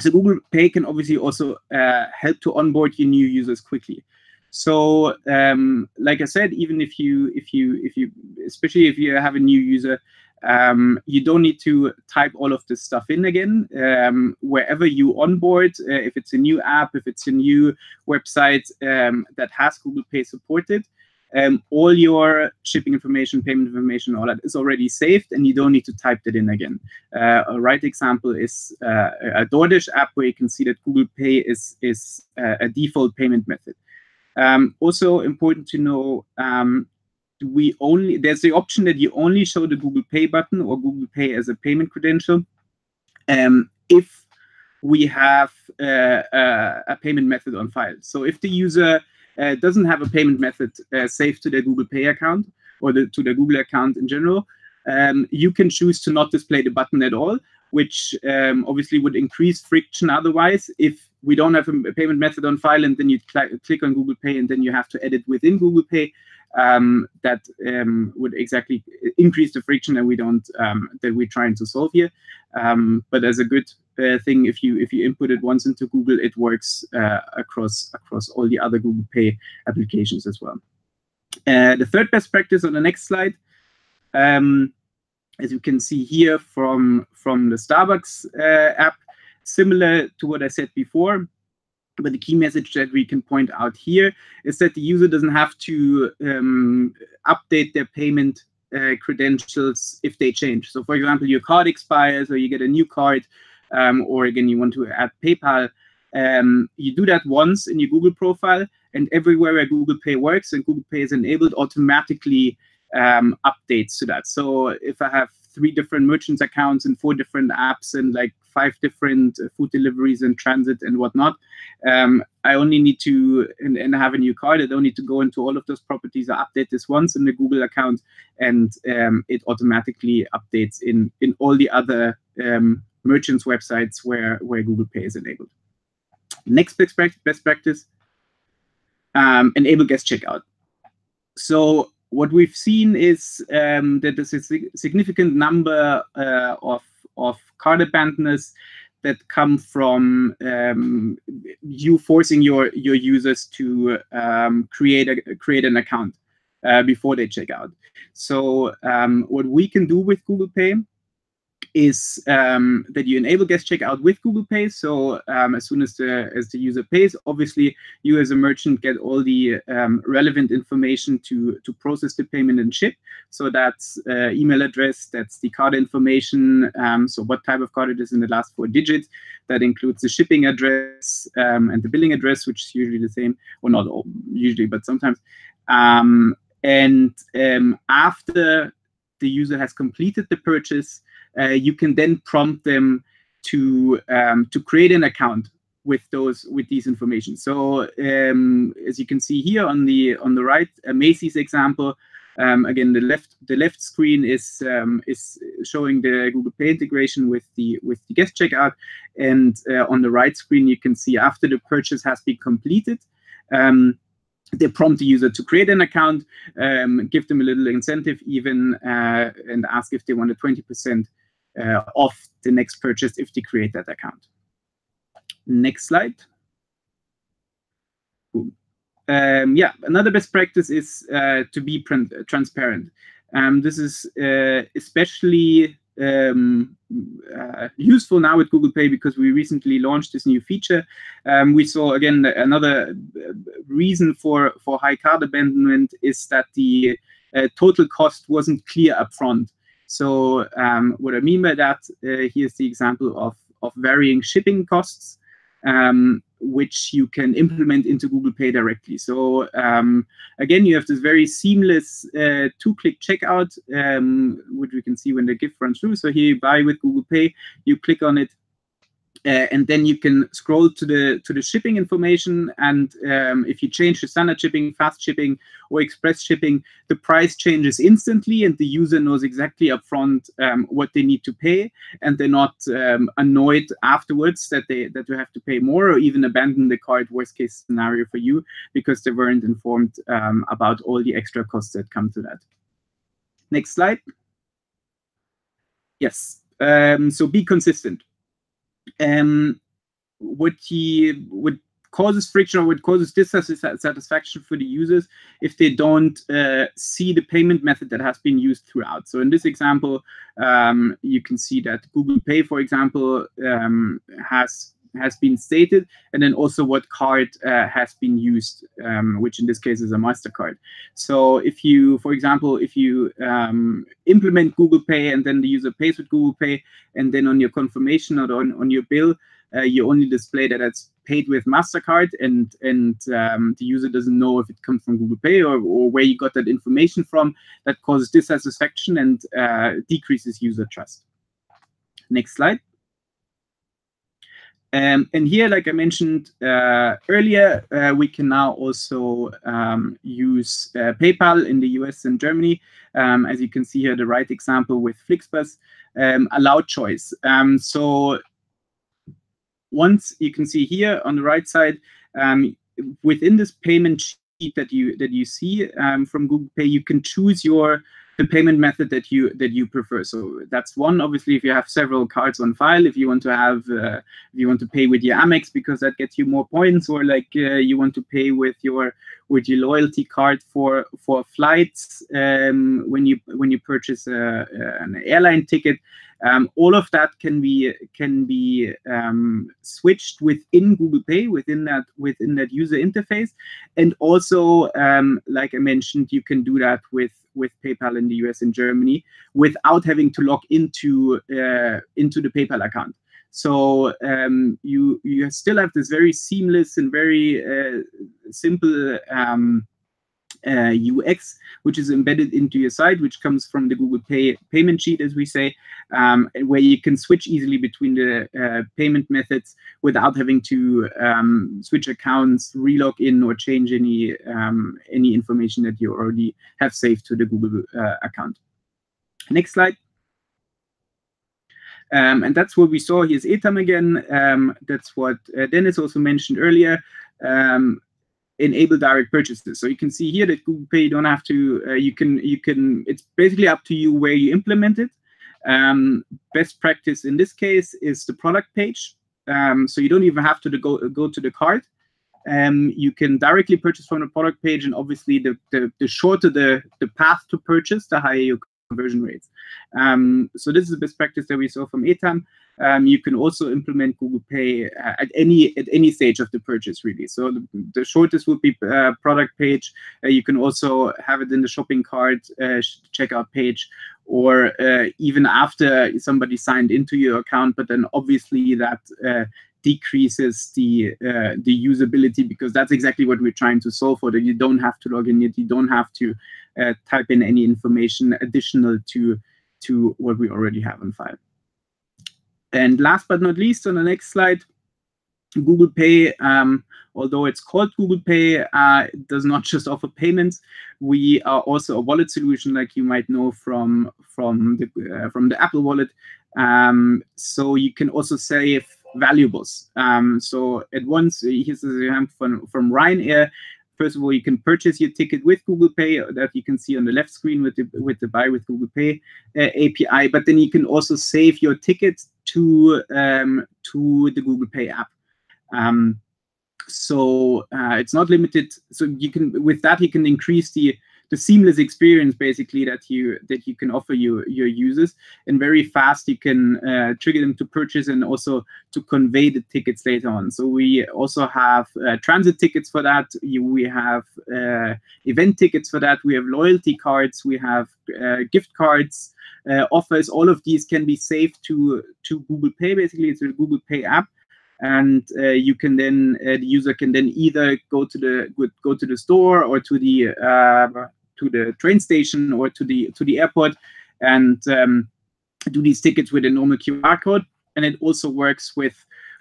so Google Pay can obviously also uh, help to onboard your new users quickly. So, um, like I said, even if you, if you, if you, especially if you have a new user, um, you don't need to type all of this stuff in again. Um, wherever you onboard, uh, if it's a new app, if it's a new website um, that has Google Pay supported, Um, all your shipping information, payment information, all that is already saved, and you don't need to type that in again. Uh, a right example is uh, a DoorDash app where you can see that Google Pay is, is uh, a default payment method. Um, also important to know, um, we only there's the option that you only show the Google Pay button or Google Pay as a payment credential um, if we have uh, a, a payment method on file. So if the user Uh, doesn't have a payment method uh, saved to their Google Pay account or the, to their Google account in general, um, you can choose to not display the button at all, which um, obviously would increase friction otherwise if we don't have a payment method on file, and then you cl click on Google Pay, and then you have to edit within Google Pay. Um, that um, would exactly increase the friction that we don't um, that we're trying to solve here. Um, but as a good uh, thing, if you if you input it once into Google, it works uh, across across all the other Google Pay applications as well. Uh, the third best practice on the next slide. Um, as you can see here from from the Starbucks uh, app, similar to what I said before. But the key message that we can point out here is that the user doesn't have to um, update their payment uh, credentials if they change. So, for example, your card expires or you get a new card, um, or again, you want to add PayPal. Um, you do that once in your Google profile, and everywhere where Google Pay works and Google Pay is enabled, automatically um, updates to that. So if I have three different merchants accounts and four different apps and like five different food deliveries and transit and whatnot, um, I only need to, and, and have a new card, I don't need to go into all of those properties. I update this once in the Google account, and um, it automatically updates in, in all the other um, merchants' websites where, where Google Pay is enabled. Next best practice, best practice um, enable guest checkout. So what we've seen is um, that there's a significant number uh, of, of card abandoners that come from um, you forcing your, your users to um, create, a, create an account uh, before they check out. So um, what we can do with Google Pay is um, that you enable guest checkout with Google Pay. So um, as soon as the as the user pays, obviously you as a merchant get all the um, relevant information to to process the payment and ship. So that's uh, email address, that's the card information. Um, so what type of card it is in the last four digits. That includes the shipping address um, and the billing address, which is usually the same, or not all, usually, but sometimes. Um, and um, after the user has completed the purchase, Uh, you can then prompt them to um, to create an account with those with these information. So um, as you can see here on the on the right, a Macy's example. Um, again, the left the left screen is um, is showing the Google Pay integration with the with the guest checkout, and uh, on the right screen you can see after the purchase has been completed. Um, They prompt the user to create an account, um, give them a little incentive even, uh, and ask if they want a twenty percent uh, off the next purchase if they create that account. Next slide. Um, yeah, another best practice is uh, to be transparent. Um, this is uh, especially Um, uh, useful now with Google Pay because we recently launched this new feature. Um, we saw again another reason for for high card abandonment is that the uh, total cost wasn't clear upfront. So um, what I mean by that, uh, here's the example of of varying shipping costs, um, which you can implement into Google Pay directly. So um, again, you have this very seamless uh, two-click checkout, um, which we can see when the gift runs through. So here you buy with Google Pay, you click on it, uh, and then you can scroll to the to the shipping information. And um, if you change to standard shipping, fast shipping, or express shipping, the price changes instantly, and the user knows exactly upfront um, what they need to pay, and they're not um, annoyed afterwards that they that they have to pay more or even abandon the card. Worst case scenario for you, because they weren't informed um, about all the extra costs that come to that. Next slide. Yes. Um, so be consistent. Um, what he would. causes friction or what causes dissatisfaction for the users if they don't uh, see the payment method that has been used throughout. So in this example, um, you can see that Google Pay, for example, um, has has been stated, and then also what card uh, has been used, um, which in this case is a MasterCard. So if you, for example, if you um, implement Google Pay and then the user pays with Google Pay, and then on your confirmation or on, on your bill, Uh, you only display that it's paid with MasterCard, and and um, the user doesn't know if it comes from Google Pay or, or where you got that information from. That causes dissatisfaction and uh, decreases user trust. Next slide. Um, and here, like I mentioned uh, earlier, uh, we can now also um, use uh, PayPal in the U S and Germany. Um, as you can see here, the right example with Flixbus, um, allowed choice. Um, so once you can see here on the right side, um, within this payment sheet that you that you see um, from Google Pay, you can choose your the payment method that you that you prefer. So that's one. Obviously, if you have several cards on file, if you want to have, uh, if you want to pay with your Amex because that gets you more points, or like uh, you want to pay with your with your loyalty card for for flights um, when you when you purchase a, an airline ticket, um, all of that can be can be um, switched within Google Pay within that within that user interface, and also um, like I mentioned, you can do that with. with PayPal in the U S and Germany without having to log into uh, into the PayPal account. So um, you you still have this very seamless and very uh, simple um, uh, U X, which is embedded into your site, which comes from the Google Pay payment sheet, as we say, um, where you can switch easily between the uh, payment methods without having to um, switch accounts, relog in, or change any um, any information that you already have saved to the Google uh, account. Next slide. Um, and that's what we saw. Here's Etam again. Um, that's what uh, Dennis also mentioned earlier. Um, enable direct purchases. So you can see here that Google Pay, you don't have to, uh, you can, you can, it's basically up to you where you implement it. Um, best practice in this case is the product page. Um, so you don't even have to the go, go to the cart. Um, you can directly purchase from the product page, and obviously the, the, the shorter the, the path to purchase, the higher your conversion rates. Um, so this is the best practice that we saw from Etam. Um, you can also implement Google Pay uh, at any at any stage of the purchase, really. So the, the shortest would be uh, product page. Uh, you can also have it in the shopping cart, uh, checkout page, or uh, even after somebody signed into your account. But then obviously that uh, decreases the uh, the usability, because that's exactly what we're trying to solve for. That you don't have to log in yet. You don't have to uh, type in any information additional to to what we already have on file. And last but not least, on the next slide, Google Pay, um, although it's called Google Pay, uh, it does not just offer payments. We are also a wallet solution, like you might know from from the uh, from the Apple Wallet. Um, so you can also save valuables. Um, so at once, here's an example from, from Ryanair. First of all, you can purchase your ticket with Google Pay, that you can see on the left screen with the with the Buy with Google Pay uh, A P I. But then you can also save your ticket to um, to the Google Pay app. Um, so uh, it's not limited. So you can, with that, you can increase the the seamless experience, basically, that you that you can offer your your users, and very fast you can uh, trigger them to purchase and also to convey the tickets later on. So we also have uh, transit tickets for that. You, we have uh, event tickets for that. We have loyalty cards. We have uh, gift cards, uh, offers. All of these can be saved to to Google Pay. Basically, it's a Google Pay app. And uh, you can then uh, the user can then either go to the go to the store or to the uh, to the train station or to the to the airport, and um, do these tickets with a normal Q R code. And it also works with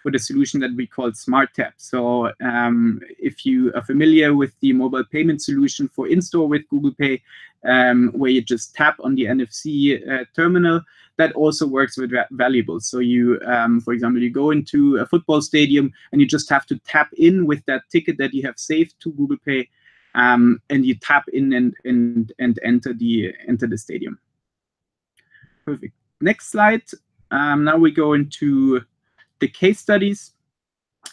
with a solution that we call Smart Tap. So um, if you are familiar with the mobile payment solution for in-store with Google Pay, um, where you just tap on the N F C uh, terminal, that also works with valuables. So you, um, for example, you go into a football stadium and you just have to tap in with that ticket that you have saved to Google Pay, um, and you tap in and and and enter the enter the stadium. Perfect. Next slide. Um, now we go into the case studies,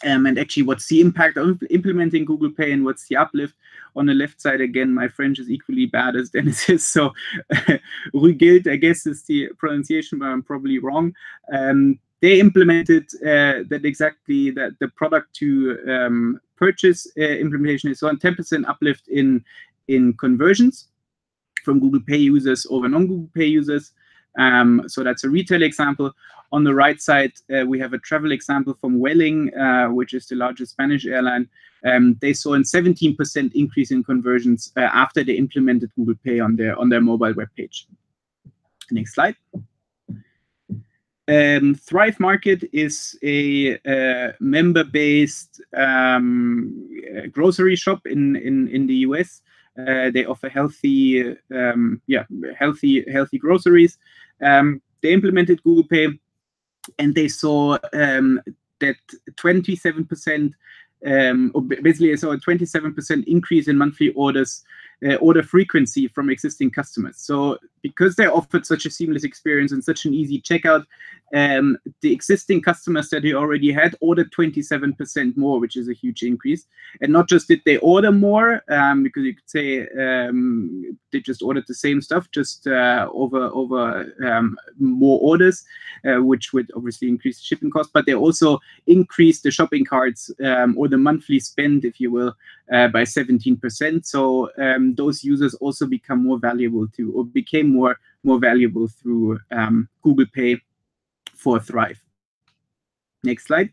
um, and actually what's the impact of implementing Google Pay and what's the uplift. On the left side, again, my French is equally bad as Dennis is, so Rue Guild, I guess, is the pronunciation, but I'm probably wrong. Um, they implemented uh, that exactly, that the product to um, purchase uh, implementation is on ten percent uplift in, in conversions from Google Pay users over non-Google Pay users. Um, so that's a retail example. On the right side, uh, we have a travel example from Vueling, uh, which is the largest Spanish airline. Um, they saw a seventeen percent increase in conversions uh, after they implemented Google Pay on their on their mobile web page. Next slide. Um, Thrive Market is a uh, member-based um, grocery shop in in in the U S. Uh, they offer healthy, um, yeah, healthy, healthy groceries. Um, they implemented Google Pay, and they saw um, that twenty-seven percent, um, or basically I saw a twenty-seven percent increase in monthly orders, uh, order frequency from existing customers. So because they offered such a seamless experience and such an easy checkout, um, the existing customers that they already had ordered twenty-seven percent more, which is a huge increase. And not just did they order more, um, because you could say um, they just ordered the same stuff, just uh, over over um, more orders, uh, which would obviously increase the shipping cost, but they also increased the shopping carts um, or the monthly spend, if you will, uh, by seventeen percent. So um, those users also become more valuable to, or became more More, more valuable through um, Google Pay for Thrive. Next slide.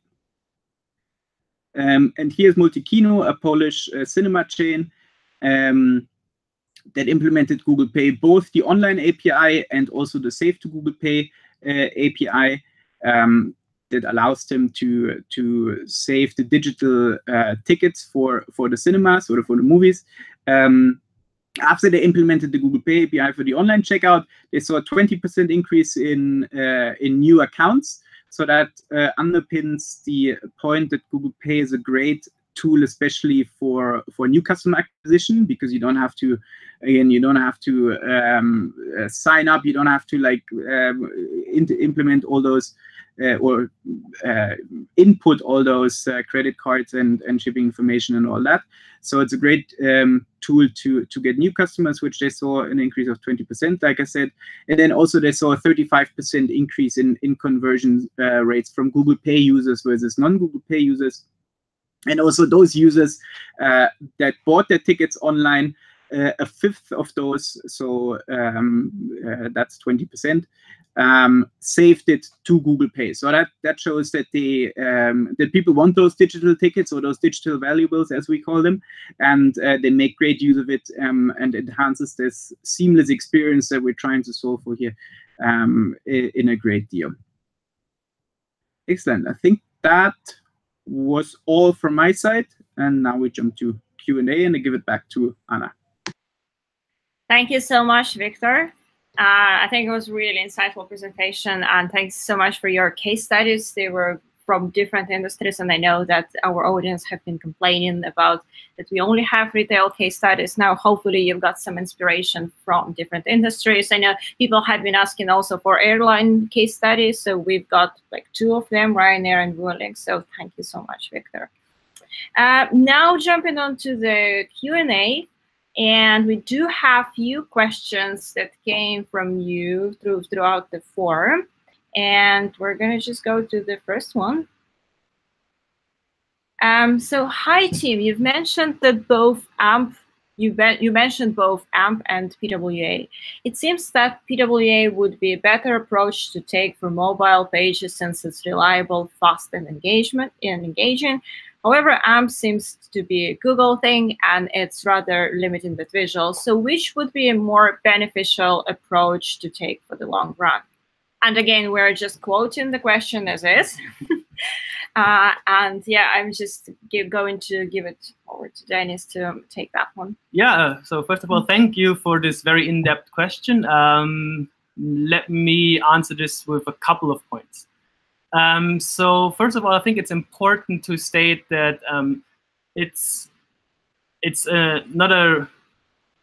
Um, and here's Multikino, a Polish uh, cinema chain um, that implemented Google Pay, both the online A P I and also the Save to Google Pay uh, A P I um, that allows them to, to save the digital uh, tickets for, for the cinemas or for the movies. Um, After they implemented the Google Pay A P I for the online checkout, they saw a twenty percent increase in uh, in new accounts. So that uh, underpins the point that Google Pay is a great tool, especially for for new customer acquisition, because you don't have to, again, you don't have to um, uh, sign up, you don't have to like um, in implement all those uh, or uh, input all those uh, credit cards and and shipping information and all that. So it's a great um, tool to to get new customers, which they saw an increase of twenty percent, like I said, and then also they saw a thirty-five percent increase in in conversion uh, rates from Google Pay users versus non-Google Pay users. And also those users uh, that bought their tickets online, uh, a fifth of those, so um, uh, that's twenty percent, um, saved it to Google Pay. So that that shows that the um, that people want those digital tickets or those digital valuables, as we call them, and uh, they make great use of it um, and enhances this seamless experience that we're trying to solve for here um, in a great deal. Excellent. I think that was all from my side, and now we jump to Q and A, and I give it back to Anna. Thank you so much, Victor. Uh, I think it was a really insightful presentation, and thanks so much for your case studies. They were from different industries, and I know that our audience have been complaining about that we only have retail case studies. Now, hopefully, you've got some inspiration from different industries. I know people had been asking also for airline case studies, so we've got like two of them, Ryanair and Vueling. So thank you so much, Victor. Uh, now jumping on to the Q and A, and we do have few questions that came from you through throughout the forum. And we're going to just go to the first one. Um, so, hi team, you've mentioned that both A M P, you, you mentioned both A M P and P W A. It seems that P W A would be a better approach to take for mobile pages since it's reliable, fast, and engagement and engaging. However, A M P seems to be a Google thing, and it's rather limiting the visual. So, which would be a more beneficial approach to take for the long run? And again, we're just quoting the question as is. uh, and yeah, I'm just give, going to give it over to Dennis to take that one. Yeah, so first of all, thank you for this very in-depth question. Um, let me answer this with a couple of points. Um, so first of all, I think it's important to state that um, it's, it's uh, not a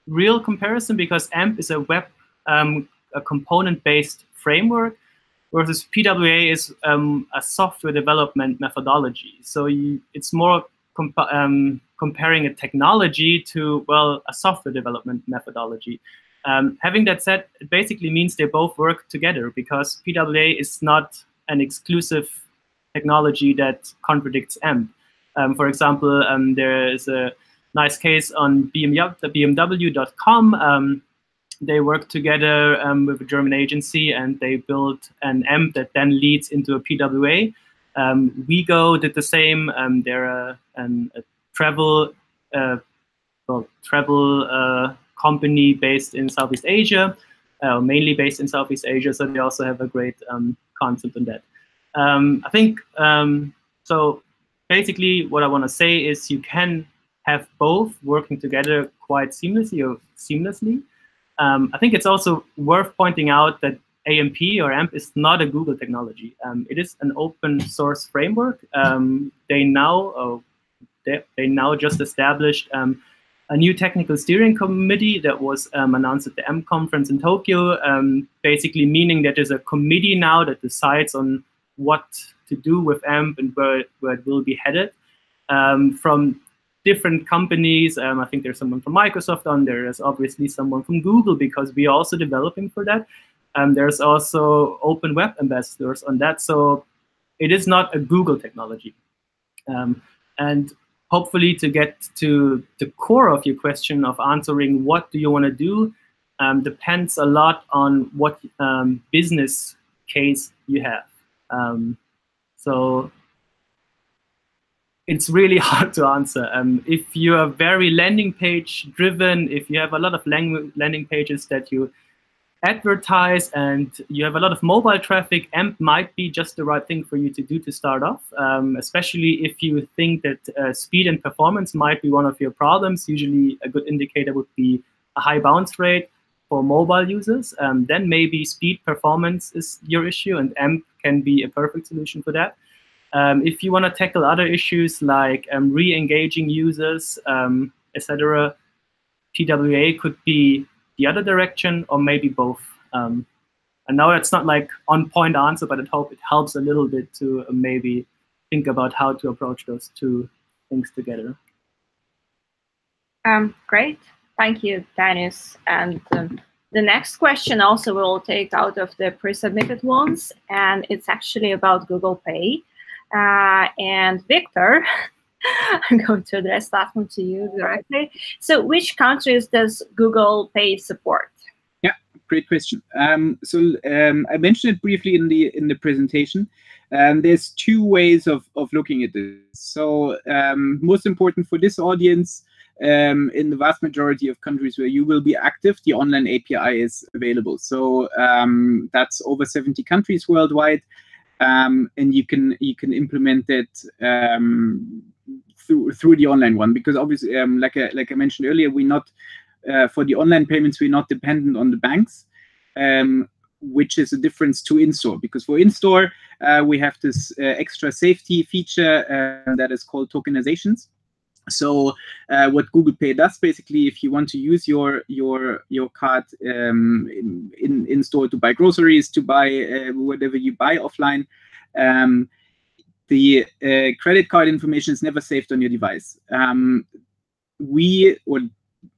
real comparison because A M P is a web um, a component-based framework, whereas P W A is um, a software development methodology. So you, it's more compa um, comparing a technology to, well, a software development methodology. Um, having that said, it basically means they both work together because P W A is not an exclusive technology that contradicts A M P. Um, for example, um, there is a nice case on B M W dot com. Um, They work together um, with a German agency, and they built an A M P that then leads into a P W A. Um, WeGo did the same. Um, they're a, an, a travel, uh, well, travel uh, company based in Southeast Asia, uh, mainly based in Southeast Asia. So they also have a great um, concept on that. Um, I think um, so. Basically, what I want to say is you can have both working together quite seamlessly or seamlessly. Um, I think it's also worth pointing out that A M P or A M P is not a Google technology. Um, it is an open source framework. Um, they now oh, they, they now just established um, a new technical steering committee that was um, announced at the A M P conference in Tokyo, um, basically meaning that there's a committee now that decides on what to do with A M P and where it, where it will be headed. Um, from different companies, um, I think there's someone from Microsoft on there, there's obviously someone from Google because we're also developing for that. Um, there's also open web ambassadors on that. So it is not a Google technology. Um, and hopefully to get to the core of your question of answering what do you want to do um, depends a lot on what um, business case you have. Um, so it's really hard to answer. Um, if you are very landing page driven, if you have a lot of landing pages that you advertise and you have a lot of mobile traffic, A M P might be just the right thing for you to do to start off, um, especially if you think that uh, speed and performance might be one of your problems. Usually a good indicator would be a high bounce rate for mobile users. Um, then maybe speed performance is your issue and A M P can be a perfect solution for that. Um, if you want to tackle other issues like um, re-engaging users, um, et cetera, P W A could be the other direction, or maybe both. Um, and now it's not like on-point answer, but I hope it helps a little bit to maybe think about how to approach those two things together. Um, great, thank you, Dennis. And um, the next question also we'll take out of the pre-submitted ones, and it's actually about Google Pay. Uh, and Victor, I'm going to address that one to you directly. So which countries does Google Pay support? Yeah, great question. Um, so um, I mentioned it briefly in the in the presentation. Um, there's two ways of, of looking at this. So um, most important for this audience, um, in the vast majority of countries where you will be active, the online A P I is available. So um, that's over seventy countries worldwide. Um, and you can you can implement it um, through through the online one, because obviously, um, like I, like I mentioned earlier, we're not uh, for the online payments we're not dependent on the banks, um, which is a difference to in-store. Because for in-store uh, we have this uh, extra safety feature uh, that is called tokenizations. So uh, what Google Pay does basically, if you want to use your your your card um, in, in in store to buy groceries, to buy uh, whatever you buy offline, um, the uh, credit card information is never saved on your device. Um, we, or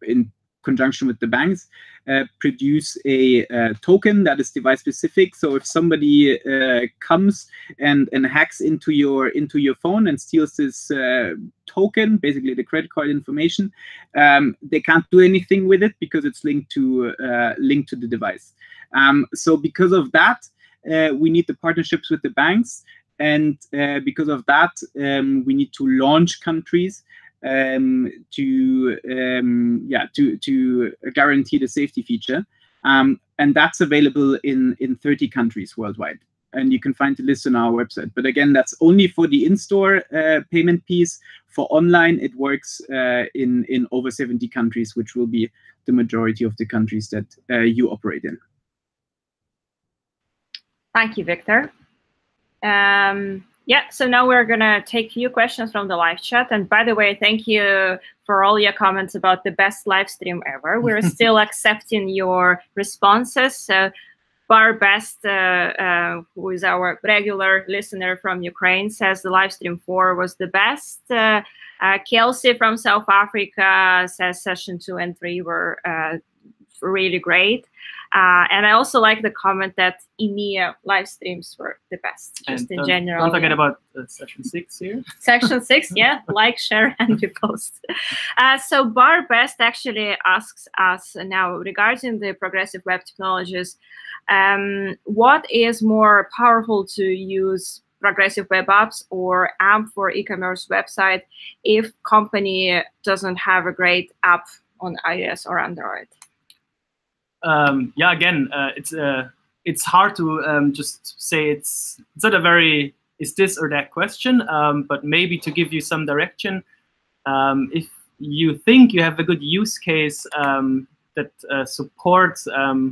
in conjunction with the banks, uh, produce a uh, token that is device specific. So if somebody uh, comes and and hacks into your into your phone and steals this uh, token, basically the credit card information, um, they can't do anything with it because it's linked to uh, linked to the device. Um, so because of that, uh, we need the partnerships with the banks, and uh, because of that, um, we need to launch countries um to um yeah to to guarantee the safety feature, um and that's available in in thirty countries worldwide, and you can find the list on our website. But again, that's only for the in-store uh, payment piece. For online, it works uh, in in over seventy countries, which will be the majority of the countries that uh, you operate in. Thank you, Victor. um Yeah, so now we're going to take a few questions from the live chat. And by the way, thank you for all your comments about the best live stream ever. We're still accepting your responses. So Bar Best, uh, uh, who is our regular listener from Ukraine, says the live stream four was the best. Uh, uh, Kelsey from South Africa says session two and three were uh, really great. Uh, and I also like the comment that EMEA live streams were the best, just and, in um, general. Don't forget yeah. about uh, section six here. Section six, yeah. Like, share, and repost. Uh, so Bar Best actually asks us now, regarding the progressive web technologies, um, what is more powerful to use, progressive web apps or A M P for e-commerce website, if company doesn't have a great app on iOS or Android? Um, yeah, again, uh, it's uh, it's hard to um, just say it's it's not a very is this or that question, um, but maybe to give you some direction, um, if you think you have a good use case um, that uh, supports um,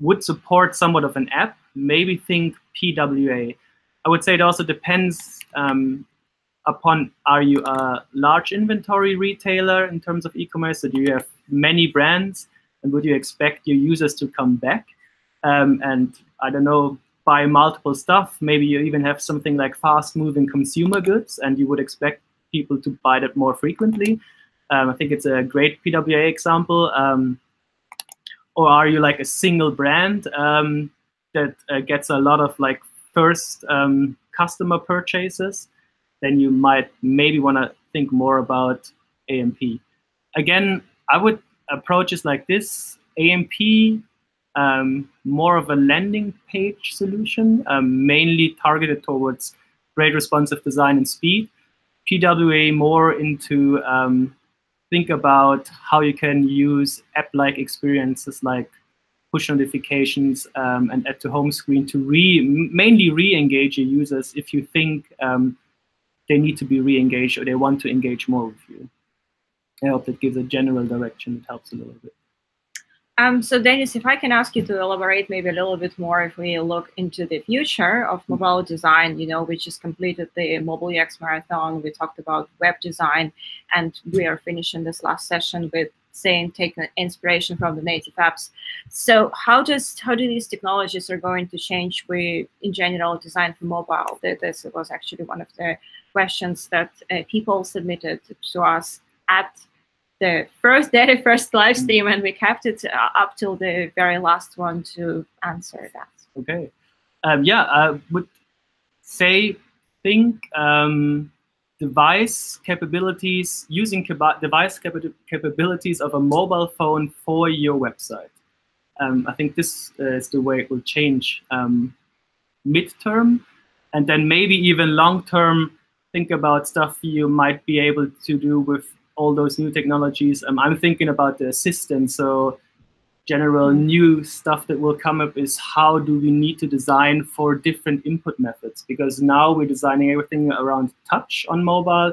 would support somewhat of an app, maybe think P W A. I would say it also depends um, upon, are you a large inventory retailer in terms of e-commerce? So do you have many brands? And would you expect your users to come back um, and, I don't know, buy multiple stuff? Maybe you even have something like fast-moving consumer goods, and you would expect people to buy that more frequently. Um, I think it's a great P W A example. Um, or are you like a single brand um, that uh, gets a lot of like first um, customer purchases? Then you might maybe want to think more about A M P. Again, I would approaches like this, A M P, um, more of a landing page solution, um, mainly targeted towards great responsive design and speed. P W A more into um, think about how you can use app-like experiences like push notifications um, and add to home screen to re mainly re-engage your users if you think um, they need to be re-engaged or they want to engage more with you. I hope that gives a general direction that helps a little bit. Um, so Dennis, if I can ask you to elaborate maybe a little bit more, if we look into the future of mobile design, you know, we just completed the Mobile U X Marathon. We talked about web design, and we are finishing this last session with saying take inspiration from the native apps. So how does how do these technologies are going to change we in general design for mobile? This was actually one of the questions that uh, people submitted to us at the first day, first live stream, and we kept it up till the very last one to answer that. Okay. Um, yeah, I would say think um, device capabilities, using device cap capabilities of a mobile phone for your website. Um, I think this uh, is the way it will change um, midterm, and then maybe even long term. Think about stuff you might be able to do with all those new technologies. Um, I'm thinking about the assistant. So general new stuff that will come up is how do we need to design for different input methods? Because now we're designing everything around touch on mobile.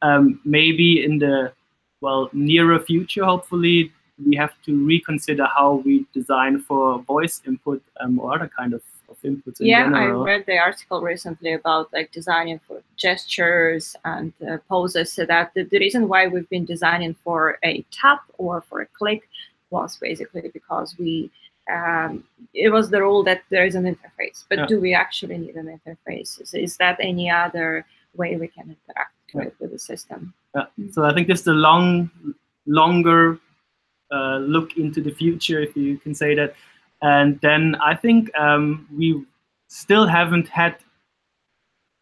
Um, maybe in the, well, nearer future, hopefully, we have to reconsider how we design for voice input um, or other kind of Of inputs in yeah, general. I read the article recently about like designing for gestures and uh, poses. So that the, the reason why we've been designing for a tap or for a click was basically because we um, it was the rule that there is an interface. But yeah. Do we actually need an interface? Is, is that any other way we can interact yeah. with, with the system? Yeah. Mm-hmm. So I think this is the long, longer uh, look into the future, if you can say that. And then I think um, we still haven't had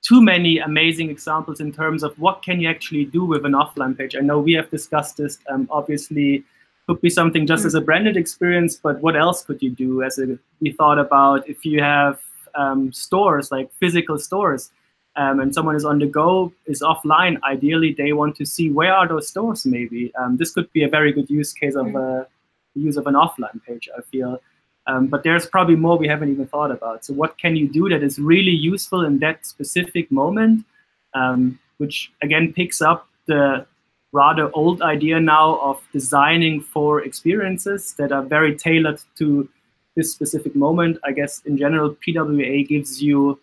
too many amazing examples in terms of what can you actually do with an offline page. I know we have discussed this. Um, obviously, could be something just as a branded experience, but what else could you do? As a, we thought about if you have um, stores, like physical stores, um, and someone is on the go, is offline, ideally they want to see where are those stores maybe. Um, this could be a very good use case of a use of an offline page, I feel. Um, but there's probably more we haven't even thought about. So what can you do that is really useful in that specific moment, um, which again picks up the rather old idea now of designing for experiences that are very tailored to this specific moment. I guess in general, P W A gives you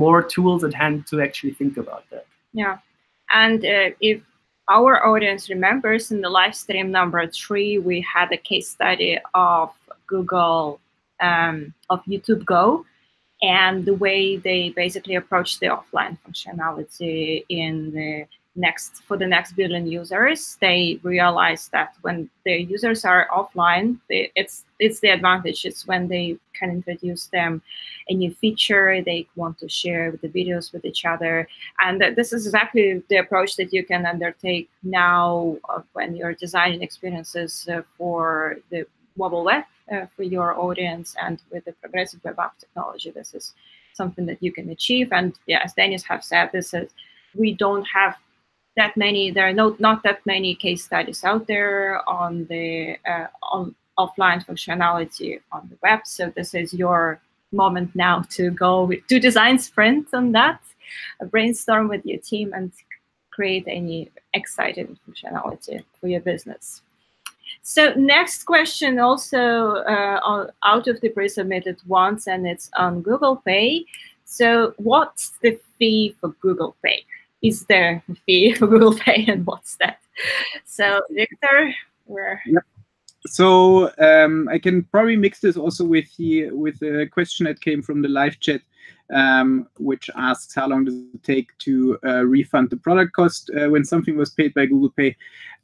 more tools at hand to actually think about that. Yeah, and uh, if our audience remembers, in the live stream number three, we had a case study of Google, um, of YouTube Go, and the way they basically approach the offline functionality in the next for the next billion users. They realize that when their users are offline, they, it's it's the advantage. It's when they can introduce them a new feature they want to share with the videos with each other, and this is exactly the approach that you can undertake now when you're designing experiences for the mobile web. Uh, for your audience, and with the progressive web app technology, this is something that you can achieve. And yeah, as Dennis have said, this is we don't have that many. There are no not that many case studies out there on the uh, on offline functionality on the web. So this is your moment now to go with, to design sprints on that, brainstorm with your team, and create any exciting functionality for your business. So next question also uh, on, out of the pre-submitted ones, and it's on Google Pay. So what's the fee for Google Pay? Is there a fee for Google Pay, and what's that? So Victor, where? Yep. So um, I can probably mix this also with the with a question that came from the live chat, um, which asks how long does it take to uh, refund the product cost uh, when something was paid by Google Pay.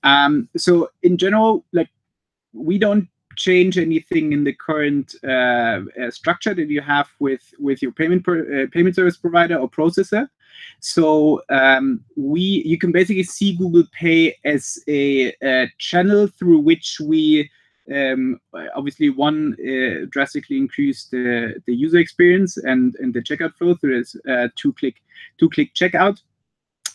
Um, so in general, like we don't change anything in the current uh, uh, structure that you have with with your payment per, uh, payment service provider or processor. So um, we you can basically see Google Pay as a, a channel through which we um, obviously one uh, drastically increase the, the user experience and, and the checkout flow through this uh, two click two click checkout.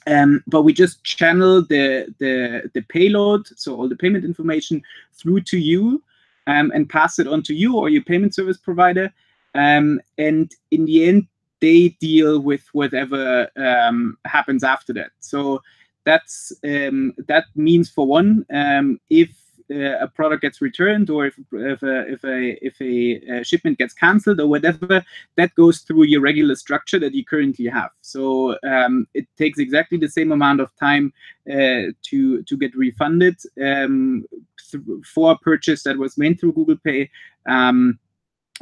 Um, but we just channel the the the payload, so all the payment information, through to you. Um, and pass it on to you or your payment service provider. Um, and in the end, they deal with whatever um, happens after that. So that's um, that means, for one, um, if uh, a product gets returned or if if a, if a, if a uh, shipment gets canceled or whatever, that goes through your regular structure that you currently have. So um, it takes exactly the same amount of time uh, to, to get refunded um, for a purchase that was made through Google Pay um,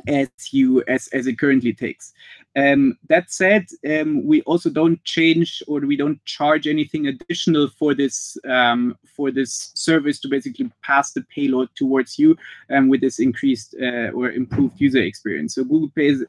as you as as it currently takes. Um, that said, um, we also don't change or we don't charge anything additional for this um, for this service to basically pass the payload towards you um, with this increased uh, or improved user experience. So Google Pay is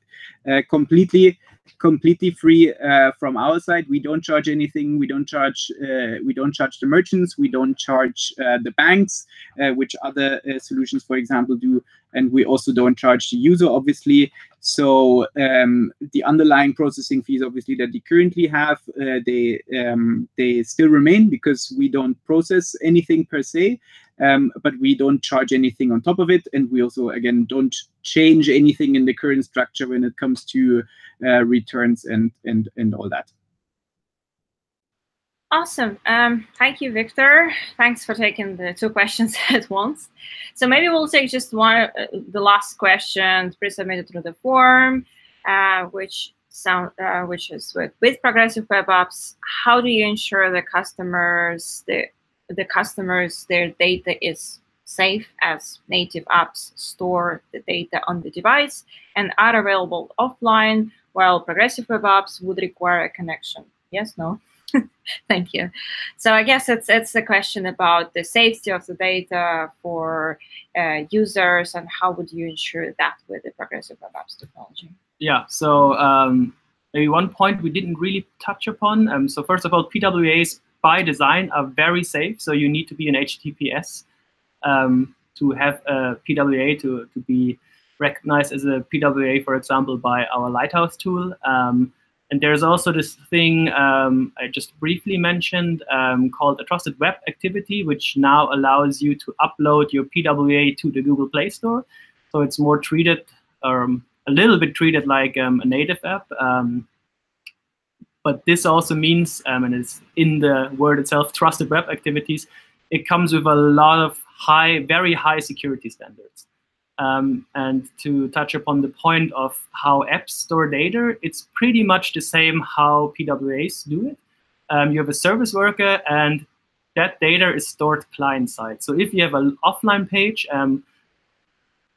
uh, completely completely free uh, from our side. We don't charge anything. We don't charge. Uh, we don't charge the merchants. We don't charge uh, the banks, uh, which other uh, solutions, for example, do. And we also don't charge the user, obviously. So um, the underlying processing fees, obviously, that they currently have, uh, they um, they still remain because we don't process anything per se, um, but we don't charge anything on top of it, and we also, again, don't change anything in the current structure when it comes to uh, returns and and and all that. Awesome. Um, thank you, Victor. Thanks for taking the two questions at once. So maybe we'll take just one, uh, the last question pre-submitted through the form, uh, which sound, uh, which is with, with progressive web apps. How do you ensure the customers, the the customers, their data is safe as native apps store the data on the device and are available offline, while progressive web apps would require a connection? Yes, no. Thank you. So I guess it's it's a question about the safety of the data for uh, users, and how would you ensure that with the progressive web apps technology? Yeah. So um, maybe one point we didn't really touch upon. Um, so first of all, P W As by design are very safe. So you need to be an H T T P S um, to have a P W A to to be recognized as a P W A, for example, by our Lighthouse tool. Um, And there's also this thing um, I just briefly mentioned um, called a Trusted Web Activity, which now allows you to upload your P W A to the Google Play Store. So it's more treated, um, a little bit treated like um, a native app. Um, but this also means, um, and it's in the word itself, Trusted Web Activities, it comes with a lot of high, very high security standards. Um, and to touch upon the point of how apps store data, it's pretty much the same how P W As do it. Um, you have a service worker, and that data is stored client-side. So if you have an offline page, um,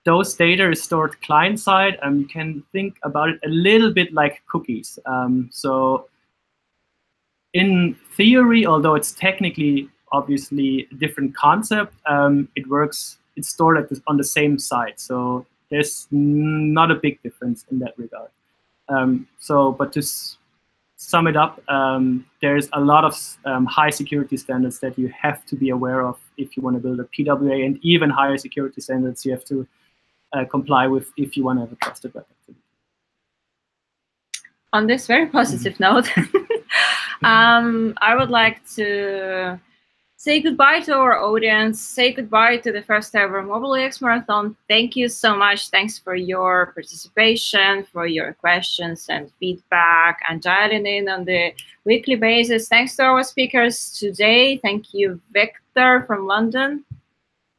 those data is stored client-side, and you can think about it a little bit like cookies. Um, so in theory, although it's technically obviously a different concept, um, it works. It's stored at the, on the same site, so there's not a big difference in that regard. Um, so, but to s sum it up, um, there's a lot of um, high security standards that you have to be aware of if you want to build a P W A, and even higher security standards you have to uh, comply with if you want to have a trusted web activity. On this very positive mm-hmm. note, um, I would like to say goodbye to our audience, say goodbye to the first ever Mobile U X Marathon. Thank you so much. Thanks for your participation, for your questions and feedback, and dialing in on the weekly basis. Thanks to our speakers today. Thank you, Victor from London.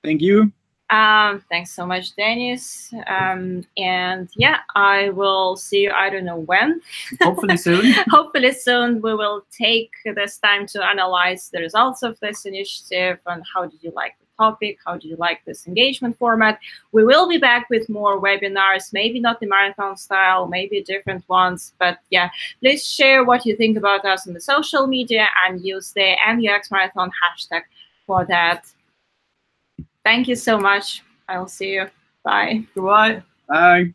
Thank you. Um, thanks so much, Dennis. Um, and yeah, I will see you, I don't know when. Hopefully soon. Hopefully soon. We will take this time to analyze the results of this initiative and how did you like the topic, how do you like this engagement format. We will be back with more webinars, maybe not the marathon style, maybe different ones, but yeah, please share what you think about us on the social media and use the M U X Marathon hashtag for that. Thank you so much. I will see you. Bye. Goodbye. Bye.